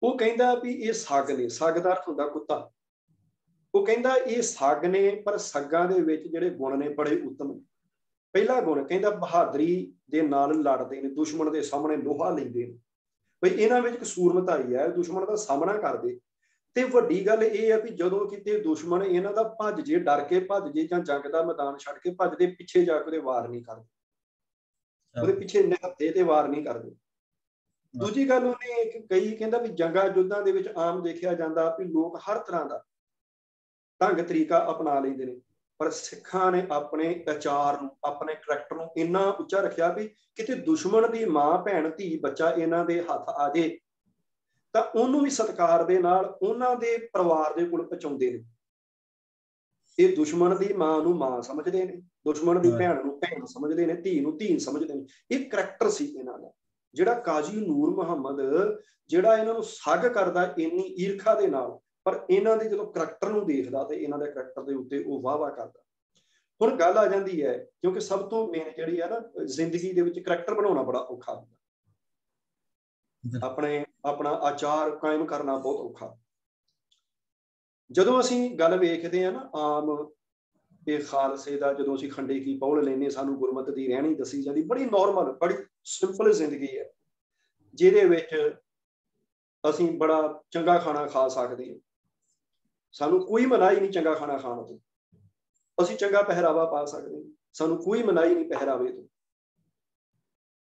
ਉਹ ਕਹਿੰਦਾ ਵੀ ਇਹ ਸੱਗ ਨੇ, ਸੱਗ ਦਾ ਅਰਥ ਹੁੰਦਾ ਕੁੱਤਾ। ਉਹ ਕਹਿੰਦਾ ਇਹ ਸੱਗ ਨੇ, ਪਰ ਸੱਗਾਂ ਦੇ ਵਿੱਚ ਜਿਹੜੇ ਗੁਣ ਨੇ ਬੜੇ ਉੱਤਮ। ਪਹਿਲਾ ਗੁਣ ਕਹਿੰਦਾ ਬਹਾਦਰੀ ਦੇ ਨਾਲ ਲੜਦੇ ਨੇ, ਦੁਸ਼ਮਣ ਦੇ ਸਾਹਮਣੇ ਲੋਹਾ ਲੈਂਦੇ ਨੇ। ਬਈ ਇਹਨਾਂ ਵਿੱਚ ਇੱਕ ਸੂਰਮਤਾਈ ਹੈ, ਦੁਸ਼ਮਣ ਦਾ ਸਾਹਮਣਾ ਕਰਦੇ। ਤੇ ਵੱਡੀ ਗੱਲ ਇਹ ਹੈ ਵੀ ਜਦੋਂ ਕਿਤੇ ਦੁਸ਼ਮਣ ਇਹਨਾਂ ਦਾ ਭੱਜ ਜੇ, ਡਰ ਕੇ ਭੱਜ ਜੇ ਜਾਂ ਜੰਗ ਦਾ ਮੈਦਾਨ ਛੱਡ ਕੇ ਭੱਜਦੇ, ਪਿੱਛੇ ਜਾ ਕੇ ਉਹਦੇ ਵਾਰ ਨਹੀਂ ਕਰਦੇ, ਉਹਦੇ ਪਿੱਛੇ ਨਿਹੱਥੇ ਤੇ ਵਾਰ ਨਹੀਂ ਕਰਦੇ। दूजी गल उन्हें कही कहता भी जंगा युद्धां दे विच आम देखिया जाता भी लोग हर तरह का ढंग तरीका अपना लेंदे ने, पर सिखां ने अपने आचार नूं, अपने करैक्टर नूं इन्ना उच्चा रखिया भी किते दुश्मन की मां भैण धी बच्चा इन्हां दे हथ आ जाए तां उहनूं भी सत्कार दे नाल उहनां दे परिवार दे कोल पहुंचाउंदे ने। ये दुश्मन की मां नूं मां समझदे ने, दुश्मन की भैण नूं भैण समझदे ने, धी नूं धी समझदे ने। ये करैक्टर सी इन्हां दा। ਜਿਹੜਾ ਕਾਜ਼ੀ ਨੂਰ ਮੁਹੰਮਦ ਜਿਹੜਾ ਇਹਨਾਂ ਨੂੰ ਸੱਗ ਕਰਦਾ ਇੰਨੀ ਈਰਖਾ ਦੇ ਨਾਲ, ਪਰ ਇਹਨਾਂ ਦੇ ਜਦੋਂ ਕਰੈਕਟਰ ਨੂੰ ਦੇਖਦਾ ਤੇ ਇਹਨਾਂ ਦੇ ਕਰੈਕਟਰ ਦੇ ਉੱਤੇ ਉਹ ਵਾਹ ਵਾਹ ਕਰਦਾ। ਹੁਣ ਗੱਲ ਆ ਜਾਂਦੀ ਹੈ ਕਿਉਂਕਿ ਸਭ ਤੋਂ ਮੇਨ ਜਿਹੜੀ ਹੈ ਨਾ, ਜ਼ਿੰਦਗੀ ਦੇ ਵਿੱਚ ਕਰੈਕਟਰ ਬਣਾਉਣਾ ਬੜਾ ਔਖਾ ਹੁੰਦਾ, ਆਪਣਾ ਆਚਾਰ ਕਾਇਮ ਕਰਨਾ ਬਹੁਤ ਔਖਾ। ਜਦੋਂ ਅਸੀਂ ਗੱਲ ਵੇਖਦੇ ਹਾਂ ਨਾ ਆਮ ਇਹ ਖਾਲਸੇ ਦਾ, ਜਦੋਂ ਅਸੀਂ ਖੰਡੇ ਦੀ ਪਹੁਲ ਲੈਂਦੇ, ਸਾਨੂੰ ਗੁਰਮਤਿ ਦੀ ਰਹਿਣੀ ਦੱਸੀ ਜਾਂਦੀ, ਬੜੀ ਨੋਰਮਲ ਬੜੀ ਸਿੰਪਲ ਜ਼ਿੰਦਗੀ ਹੈ ਜਿਹਦੇ ਵਿੱਚ ਅਸੀਂ ਬੜਾ ਚੰਗਾ ਖਾਣਾ ਖਾ ਸਕਦੇ ਹਾਂ, ਸਾਨੂੰ ਕੋਈ ਮਨਾਹੀ ਨਹੀਂ ਚੰਗਾ ਖਾਣਾ ਖਾਣ ਤੋਂ, ਅਸੀਂ ਚੰਗਾ ਪਹਿਰਾਵਾ ਪਾ ਸਕਦੇ ਹਾਂ, ਸਾਨੂੰ ਕੋਈ ਮਨਾਹੀ ਨਹੀਂ ਪਹਿਰਾਵੇ ਤੋਂ।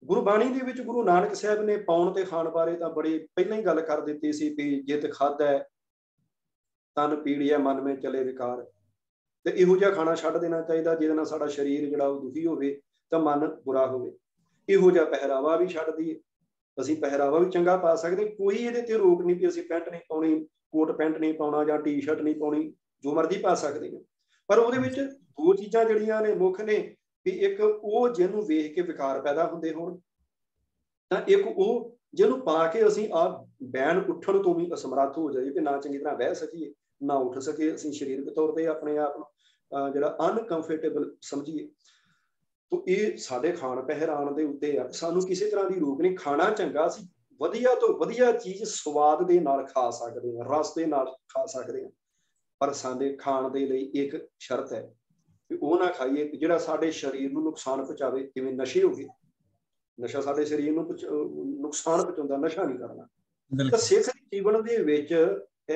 ਗੁਰਬਾਣੀ ਦੇ ਵਿੱਚ ਗੁਰੂ ਨਾਨਕ ਸਾਹਿਬ ਨੇ ਪਾਉਣ ਤੇ ਖਾਣ ਬਾਰੇ ਤਾਂ ਬੜੀ ਪਹਿਲਾਂ ਹੀ ਗੱਲ ਕਰ ਦਿੱਤੀ ਸੀ ਵੀ ਜਿਤ ਖਾਧੈ ਤਨ ਪੀੜੀਐ ਮਨ ਵਿੱਚ ਚਲੇ ਵਿਕਾਰ। ਤੇ ਇਹੋ ਜਿਹਾ ਖਾਣਾ ਛੱਡ ਦੇਣਾ ਚਾਹੀਦਾ ਜਿਹਦੇ ਨਾਲ ਸਾਡਾ ਸਰੀਰ ਜਿਹੜਾ ਉਹ ਦੁਖੀ ਹੋਵੇ ਤਾਂ ਮਨ ਬੁਰਾ ਹੋਵੇ। ਇਹੋ ਜਿਹਾ ਪਹਿਰਾਵਾ ਵੀ ਛੱਡ ਦਈਏ, ਅਸੀਂ ਪਹਿਰਾਵਾ ਵੀ ਚੰਗਾ ਪਾ ਸਕਦੇ, ਕੋਈ ਇਹਦੇ ਤੇ ਰੋਕ ਨਹੀਂ ਵੀ ਅਸੀਂ ਪੈਂਟ ਨਹੀਂ ਪਾਉਣੀ, ਕੋਟ ਪੈਂਟ ਨਹੀਂ ਪਾਉਣਾ ਜਾਂ ਟੀ ਸ਼ਰਟ ਨਹੀਂ ਪਾਉਣੀ, ਜੋ ਮਰਜ਼ੀ ਪਾ ਸਕਦੇ ਹਾਂ। ਪਰ ਉਹਦੇ ਵਿੱਚ ਦੋ ਚੀਜ਼ਾਂ ਜਿਹੜੀਆਂ ਨੇ ਮੁੱਖ ਨੇ, ਵੀ ਇੱਕ ਉਹ ਜਿਹਨੂੰ ਵੇਖ ਕੇ ਵਿਕਾਰ ਪੈਦਾ ਹੁੰਦੇ ਹੋਣ, ਤਾਂ ਇੱਕ ਉਹ ਜਿਹਨੂੰ ਪਾ ਕੇ ਅਸੀਂ ਆਪ ਬੈਣ ਉੱਠਣ ਤੋਂ ਵੀ ਅਸਮਰੱਥ ਹੋ ਜਾਈਏ ਕਿ ਨਾ ਚੰਗੀ ਤਰ੍ਹਾਂ ਬਹਿ ਸਕੀਏ ना उठ सके, असीं शरीरक तौर पर अपने आप जो अनकंफर्टेबल समझिए। तो ये साडे खाण पहराण दे उत्ते आ, सानू किसी तरह की रोक नहीं। खाना चंगा सी, वधिया तो वधिया चीज़ स्वाद दे नाल खा सकते हैं, रस दे नाल खा सकते हैं, पर साडे खाण दे लई एक शर्त है कि वह ना खाइए जिहड़ा साडे शरीर नूं नुकसान पहुँचावे, जिवें नशे हो गए। नशा साडे शरीर नूं नुकसान पहुंचाता, नशा नहीं करना। तो सिख जीवन के विच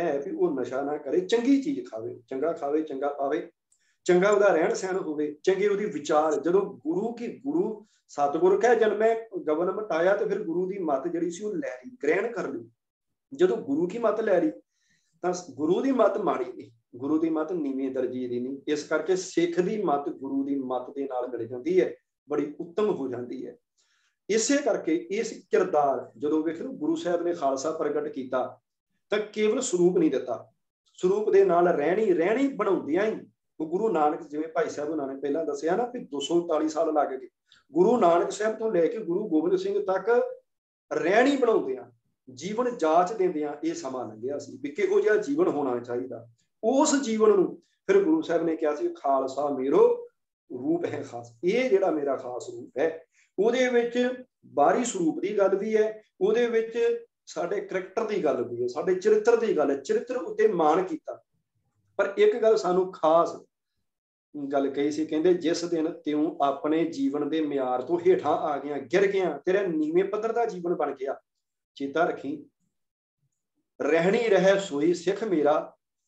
है भी वो नशा ना करे, चंगी चीज खावे, चंगा पावे, चंगा उहदा रहन सहन होवे, चंगे उहदी विचार। जदों गुरु सतगुर कह जन्मे गवन मटाया तो फिर गुरु की मत जिहड़ी सी उह लै ली, ग्रहण कर ली। जदों गुरु की मत लै ली तो गुरु की मत माड़ी नहीं, गुरु की मत नीवें दर्जे की नहीं। इस करके सिख की मत गुरु की मत के नाल मिल जाती है, बड़ी उत्तम हो जाती है। इसे करके इस किरदार जो वेखो गुरु साहब ने खालसा प्रगट किया तो केवल स्वरूप नहीं दिता, स्वरूप के नाल रहनी रहनी बनाउंदियां ही तो गुरु नानक जिवें भाई साहब उन्होंने पहला दसिया ना कि 240 साल लग गए गुरु नानक साहब तो लैके गुरु गोबिंद सिंह तक रहनी बनाउंदियां जीवन जांच देंदियां यह समा लंघिया सी भी किहो जिहा जीवन होना चाहिए। उस जीवन नूं फिर गुरु साहब ने कहा खालसा मेरो रूप है खास, ये जिहड़ा मेरा खास रूप है ਉਹਦੇ ਵਿੱਚ ਬਾਹਰੀ ਸਰੂਪ ਦੀ ਗੱਲ ਵੀ ਹੈ, ਉਹਦੇ ਵਿੱਚ ਸਾਡੇ ਕਰੈਕਟਰ ਦੀ ਗੱਲ ਵੀ ਹੈ, ਸਾਡੇ ਚਰਿੱਤਰ ਦੀ ਗੱਲ ਹੈ। ਚਰਿੱਤਰ ਉੱਤੇ ਮਾਣ ਕੀਤਾ। ਪਰ ਇੱਕ ਗੱਲ ਸਾਨੂੰ ਖਾਸ ਗੱਲ ਕਹੀ ਸੀ, ਕਹਿੰਦੇ ਜਿਸ ਦਿਨ ਤੂੰ ਆਪਣੇ ਜੀਵਨ ਦੇ ਮਿਆਰ ਤੋਂ ਹੇਠਾਂ ਆ ਗਿਆ, ਗਿਰ ਗਿਆ, ਤੇਰਾ ਨੀਵੇਂ ਪੱਧਰ ਦਾ ਜੀਵਨ ਬਣ ਗਿਆ, ਚੇਤਾ ਰੱਖੀ ਰਹਿਣੀ ਰਹਿ ਸੋਈ ਸਿੱਖ ਮੇਰਾ,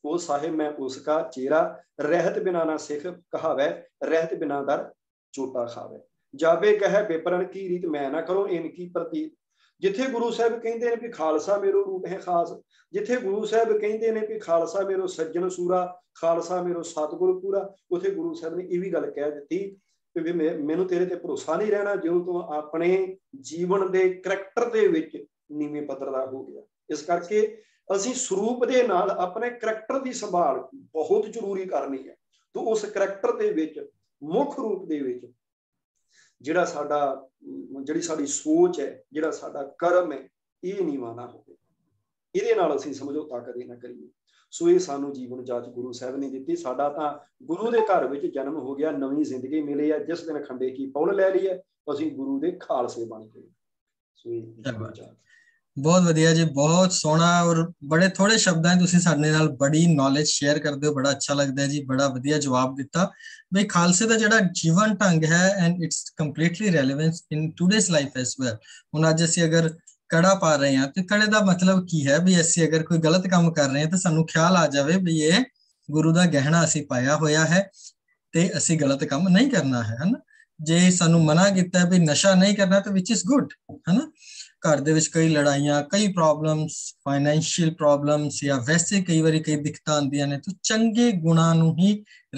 ਉਹ ਸਾਹਿਬ ਮੈਂ ਉਸਕਾ ਚਿਹਰਾ, ਰਹਿਤ ਬਿਨਾ ਨਾ ਸਿੱਖ ਕਹਾਵੇ, ਰਹਿਤ ਬਿਨਾ ਦਰ ਚੋਟਾ ਖਾਵੇ, जाबे कह बेपरन की रीत मैं ना करो इनकी प्रतीत। जिथे गुरु साहब कहते हैं भी खालसा मेरो रूप है खास, जिथे गुरु साहब कहते हैं भी खालसा मेरो सज्जन सूरा, खालसा मेरो सतगुर पूरा, उथे गुरु साहब ने यह भी गल कह दी कि मैनू तेरे ते भरोसा नहीं रहना जो तू अपने जीवन के करैक्टर के विच नीवें पद्धर दा हो गया। इस करके असीं स्वरूप दे नाल अपने करैक्टर की संभाल बहुत जरूरी करनी है। तो उस करैक्टर के विच मुख रूप दे विच जिहड़ा साडा जिहड़ी साडी सोच है, जिहड़ा साडा कर्म है, ये नीवा ना होवे, इहदे नाल असीं समझौता कदे ना करिए। सो ये सानू जीवन जांच गुरु साहब ने दित्ती। साडा तां गुरु दे घर विच जन्म हो गया, नवीं जिंदगी मिली है, जिस दिन खंडे की पहुल लै लई है असीं गुरु दे खालसे बन गए। सो ये बहुत वधिया जी, बहुत सोहना और बड़े थोड़े शब्दां तुसीं साडे नाल बड़ी नॉलेज शेयर करदे हो, बड़ा अच्छा लगता है जी, बड़ा वधिया जवाब दिता। बई खालसे दा जिहड़ा जीवन ढंग है and it's completely relevance in today's life as well. हुण अज असीं अगर कड़ा पा रहे हैं तो कड़े दा मतलब की है भी असीं अगर कोई गलत काम कर रहे हैं तो सानू ख्याल आ जाए भी ये गुरु दा गहना असीं पाया होया है ते असीं गलत काम नहीं करना है ना। जे सानू मना कीता है भी नशा नहीं करना तो विच इज गुड है ना। घर दे विच कई लड़ाइयां, कई प्रॉब्लम्स, फाइनेंशियल प्रॉब्लम्स या वैसे कई बार कई दिक्कत आंदियां ने, तो चंगे गुणा नूं ही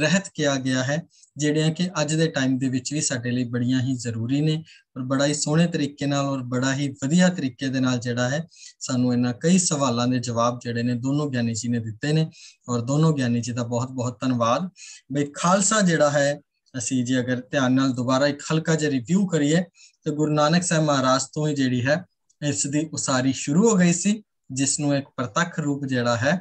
रहत किया गया है जिहड़ियां कि अज दे टाइम दे विच वी साडे लई बड़ियां ही जरूरी ने और बड़ा ही सोहणे तरीके नाल और बड़ा ही वधिया तरीके दे नाल जिहड़ा है सानू इन्हां कई सवालां दे जवाब जिहड़े ने दोनों ज्ञानी जी ने दित्ते ने और दोनों ज्ञानी जी दा बहुत बहुत धन्नवाद। बई खालसा जिहड़ा है असीं जी अगर ध्यान नाल दोबारा एक हल्का जिहा रिव्यू करिए तो गुरु नानक साहिब महाराज तो ही जिहड़ी है इस दी उसारी शुरू हो गई सी, जिसनों एक प्रत्यक्ष रूप जिहड़ा है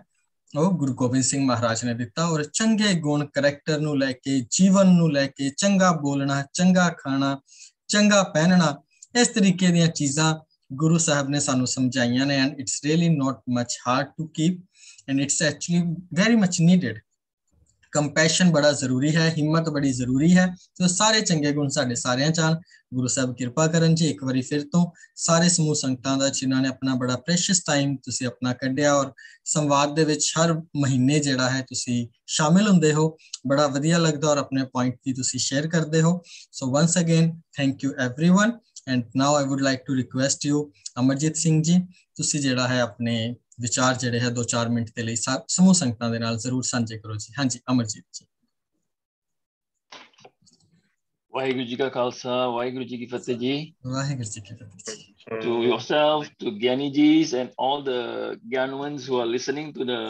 वो गुरु गोबिंद सिंह महाराज ने दिता। और चंगे गुण, करैक्टर नूं लैके, जीवन नूं लैके, चंगा बोलना, चंगा खाना, चंगा पहनना, इस तरीके दी चीज़ां गुरु साहब ने सानू समझाइयां ने and it's really not much hard to keep and it's actually very much needed. Compassion बड़ा जरूरी है, हिम्मत बड़ी जरूरी है। तो सारे चंगे गुण साडे सारियां चाण गुरु साहब कृपा करन जी। एक बारी फिर तो सारे समूह संगतां दा जिन्होंने अपना बड़ा प्रेशियस टाइम तुसीं अपना कढ़िया और संवाद दे विच हर महीने जिहड़ा है तुसीं शामिल हुंदे हो, बड़ा वधिया लगदा और अपने पॉइंट दी तुसीं शेयर करदे हो। So once again thank you everyone and now I would like to request you अमरजीत सिंह ji, तुसीं जिहड़ा है अपने विचार जिहड़े है 2-4 मिनट के लिए समूह संगतां दे नाल जरूर सांझे करो जी। हाँ जी अमरजीत जी। वाहिगुरु जी का खालसा, वाहिगुरु जी की फतेह जी। वाहिगुरु जी की फतेह। To yourself, to Gyani Jis and all the Gyanwans who are listening to the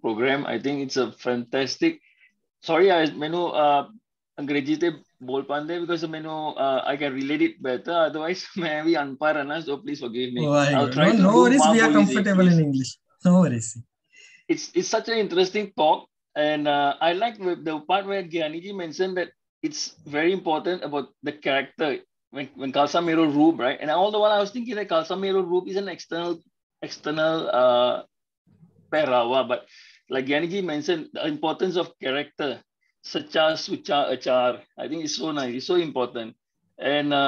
program, I think it's a fantastic. Sorry, मैंनो अंग्रेजी ते बोल पांदे because मैंनो I can relate it better. Otherwise, मैं भी अनपढ़ है ना, so please forgive me. I'll try to. No worries, we are comfortable in English. No worries. It's such an interesting talk, and I like the part where Gyani Ji mentioned that. It's very important about the character when Khalsa Mero Roop, right? And all the while I was thinking that Khalsa Mero Roop is an external pehrawa, but like Gyani Ji mentioned, the importance of character, sacha, sucha, achar. I think it's so nice, it's so important, and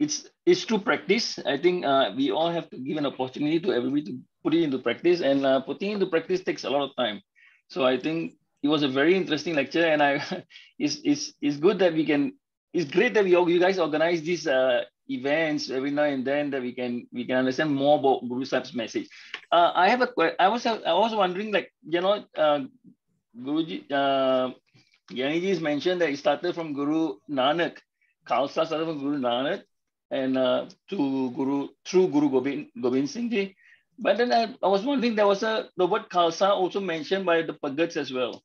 it's to practice. I think we all have to give an opportunity to everybody to put it into practice, and putting into practice takes a lot of time. So I think it was a very interesting lecture, and it's good that we can. It's great that you guys organize these events every now and then, that we can understand more about Guru Sahib's message. I was wondering, like, you know, Guruji, Gyani Ji has mentioned that it started from Guru Nanak. Khalsa started from Guru Nanak, and through Guru Gobind Singh Ji. But then I was wondering, there was the word Khalsa also mentioned by the Bhagats as well.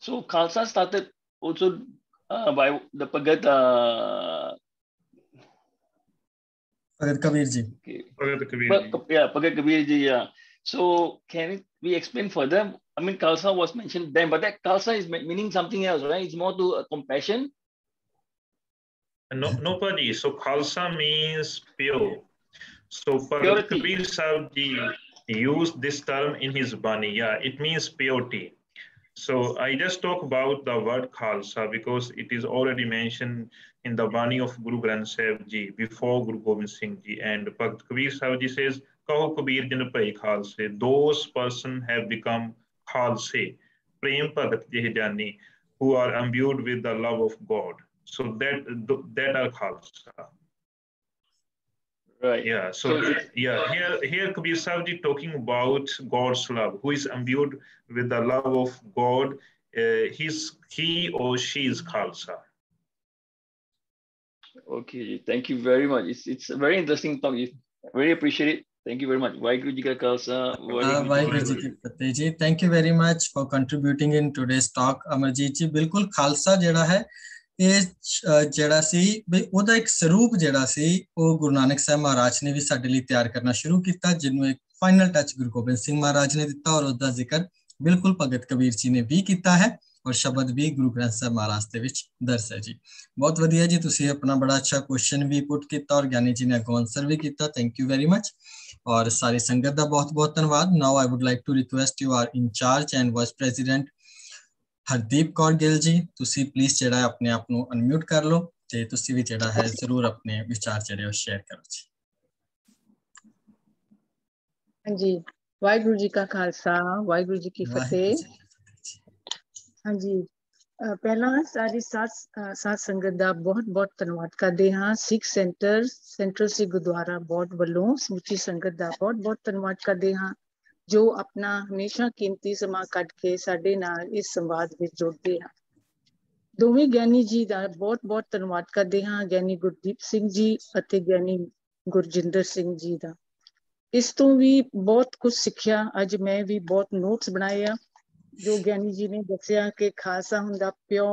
So Khalsa started also by the Bhagat. Bhagat Kabir Ji. Okay. Bhagat Kabir Ji. Yeah, Bhagat Kabir Ji. Yeah. So can we explain further? I mean, Khalsa was mentioned then, but that Khalsa is meaning something else, right? It's more to compassion. No, Paji. So Khalsa means pure. So Bhagat Kabir Sahib Ji used this term in his Bani. Yeah, it means purity. So I just talk about the word Khalsa because it is already mentioned in the Bani of Guru Granth Sahib Ji before Guru Gobind Singh Ji, and Bhagat Kabir Sahib Ji says, "Kaho Kabir Jin Pai Khalse." Those person have become Khalse, Prem Bhagat Jehjani, who are imbued with the love of God. So that are Khalsa. Right. Yeah. So yeah. Here Kabir Sahib Ji talking about God's love. Who is imbued with the love of God? He or she is Khalsa. Okay. Thank you very much. It's a very interesting talk. I really appreciate it. Thank you very much. Vaheguru Ji Ka Khalsa. Vaheguru Ji Ki Fateh Ji. Thank you very much for contributing in today's talk, Amarjeet Ji. बिल्कुल Khalsa जड़ा है जड़ा सी ओहदा एक स्वरूप जड़ा सी वह गुरु नानक साहब महाराज ने भी साडे लई तैयार करना शुरू किया, जिन्होंने एक फाइनल टच गुरु गोबिंद सिंह महाराज ने दिता और उसका जिक्र बिल्कुल भगत कबीर जी ने भी किया है और शब्द भी गुरु ग्रंथ साहब महाराज के विच दर्ज है जी। बहुत वधिया जी, तुसीं अपना बड़ा अच्छा क्वेश्चन भी पुट किया और ज्ञानी जी ने अगों आंसर भी किया। थैंक यू वेरी मच और सारी संगत का बहुत बहुत धन्यवाद। Now I would like to request you our incharge and vice president Hardeep Kaur Gill ji, तुसी प्लीज जरा अपने आप को अनम्यूट कर लो ते तुसी भी जरा है जरूर अपने विचार जरा शेयर करो जी। हाँ जी, वाहिगुरु जी का खालसा, वाहिगुरु जी की फतेह। हाँ जी, पहला सारी साथ संगत का बहुत बहुत धन्यवाद करते हाँ। Sikh centre central Sikh gurdwara board वालों समूची संगत का बहुत बहुत धन्यवाद करते हाँ, जो अपना हमेशा कीमती समा कट के साडे नाल इस संवाद में जुड़ते हैं। दोवें ज्ञानी जी का बहुत बहुत धन्यवाद करते हैं, ज्ञानी गुरदीप सिंह जी और ज्ञानी गुरजिंदर सिंह जी का। इस तो भी बहुत कुछ सीखा, अज मैं भी बहुत नोट्स बनाए जो ज्ञानी जी ने दसिया कि खालसा हुंदा प्यो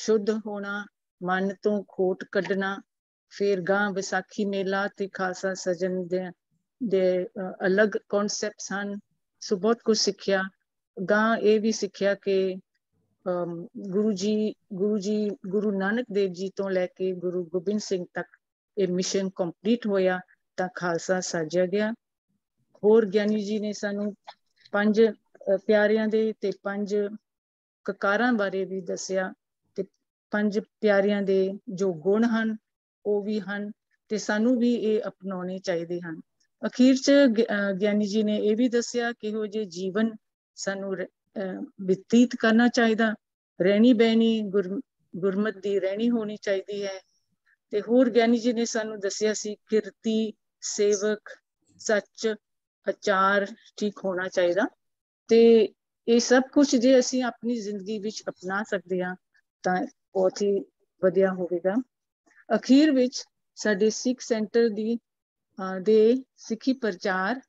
शुद्ध होना, मन तो खोट कढ़ना, फिर गां विसाखी मेला ते खालसा सजन दे अलग कॉन्सेप्ट हैं। सो बहुत कुछ सीखा, गां ये भी सीखा कि गुरु जी गुरु नानक देव जी तो लैके गुरु गोबिंद सिंह तक ये मिशन कंप्लीट होया तो खालसा साजिया गया। होर ज्ञानी जी ने सानू पंज प्यारियां दे ते पंज ककारां बारे भी दसिया, ते पंज प्यारियां दे जो गुण हैं वो भी हैं ते सानू भी ये अपनाने चाहिए हैं। अखीर च ज्ञानी जी ने यह भी दसिया किहो जे जीवन सानू व्यतीत करना चाहिए, रहनी बहनी गुरमत दी रहनी होनी चाहिए है। ते होर ज्ञानी जी ने सानू दसिया सी किरती सेवक सच आचार ठीक होना चाहिए, तो ये सब कुछ जे असी अपनी जिंदगी विच अपना सकते हाँ तो बहुत ही वधिया होगा। अखीर विच साडे सिख सेंटर दी दे सिखी प्रचार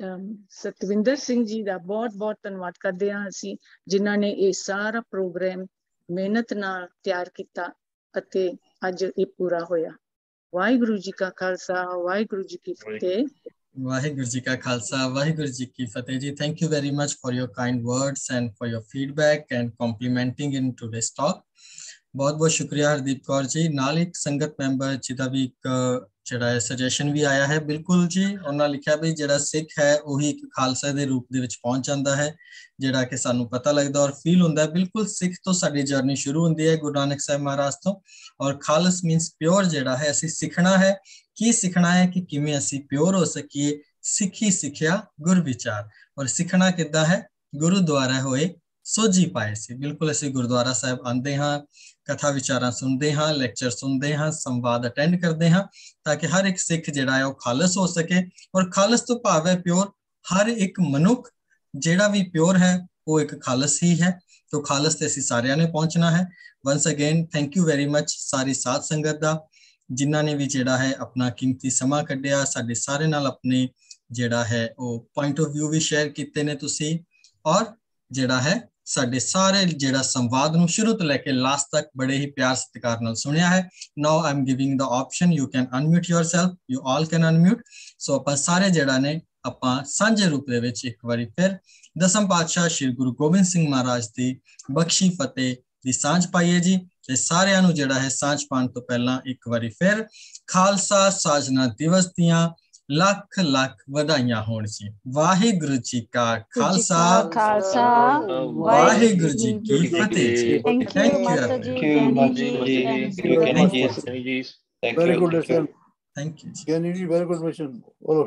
सतविंदर सिंह जी का बहुत बहुत धन्यवाद करते हाँ असी, जिन्होंने ये सारा प्रोग्राम मेहनत नाल तैयार किया अते अज ये पूरा होया। वाहिगुरु जी का खालसा, वाहिगुरु जी की फतेह। वाहिगुरु जी का खालसा, वाहिगुरु जी की फतेह जी। Thank you very much for your kind words and for your feedback and complimenting in today's talk. बहुत बहुत शुक्रिया हरदीप कौर जी। नाल एक संगत मैंबर जिहदा भी एक जिहड़ा सजेशन भी आया है, बिल्कुल जी उन्होंने लिखा भी जिहड़ा सिख है उही एक खालसा के रूप दे विच पहुंच जाता है, जिहड़ा कि सानू पता लगता और फील होंदा है। बिल्कुल सिख तो साडी जर्नी शुरू होंदी है गुरु नानक साहब महाराज तो, और खालस मीनस प्योर, जिहड़ा है असीं सीखना है की सीखना है कि किवें असीं प्योर हो सकीए। सिखी सिख्या गुर विचार, और सीखना किद्दां है गुरुद्वारा होए सोझी पाए सी। बिल्कुल असीं गुरुद्वारा साहब आंदे हाँ, कथा विचारां सुनते हाँ, लैक्चर सुनते हाँ, संवाद अटेंड करते हाँ, ताकि हर एक सिख जिहड़ा है वो खालस हो सके। और खालस तो भाव है प्योर, हर एक मनुख जिहड़ा भी प्योर है वो एक खालस ही है, तो खालस ते असीं सारियां ने पहुंचना है। Once again thank you very much सारी साथ संगत दा, जिन्हां ने भी जिहड़ा है अपना कीमती समा कड्ढिया साडे सारे नाल, अपने जिहड़ा है वो पॉइंट ऑफ व्यू भी शेयर कीते ने तुसीं, और जिहड़ा है साडे सारे जिहड़ा संवाद नूं शुरू तो लैके लास्ट तक बड़े ही प्यार सत्कार नाल सुनिया है। Now I am giving the option, you can unmute yourself, you all can unmute. So आपां सारे जिहड़ा ने आपां सांझे रूप दे विच इक वारी फिर दसम पातशाह श्री गुरु गोबिंद सिंह महाराज की बख्शी फतेह की सांझ पाईए जी। ते सारिआं नूं जिहड़ा है सांझ पाउण तो पहलां इक वारी फिर खालसा साजना दिवस दियां लख लख वधाइयां होण जी। वाहिगुरु जी का खालसा, वाहिगुरु जी की फतेह। Thank you, very good, thank you.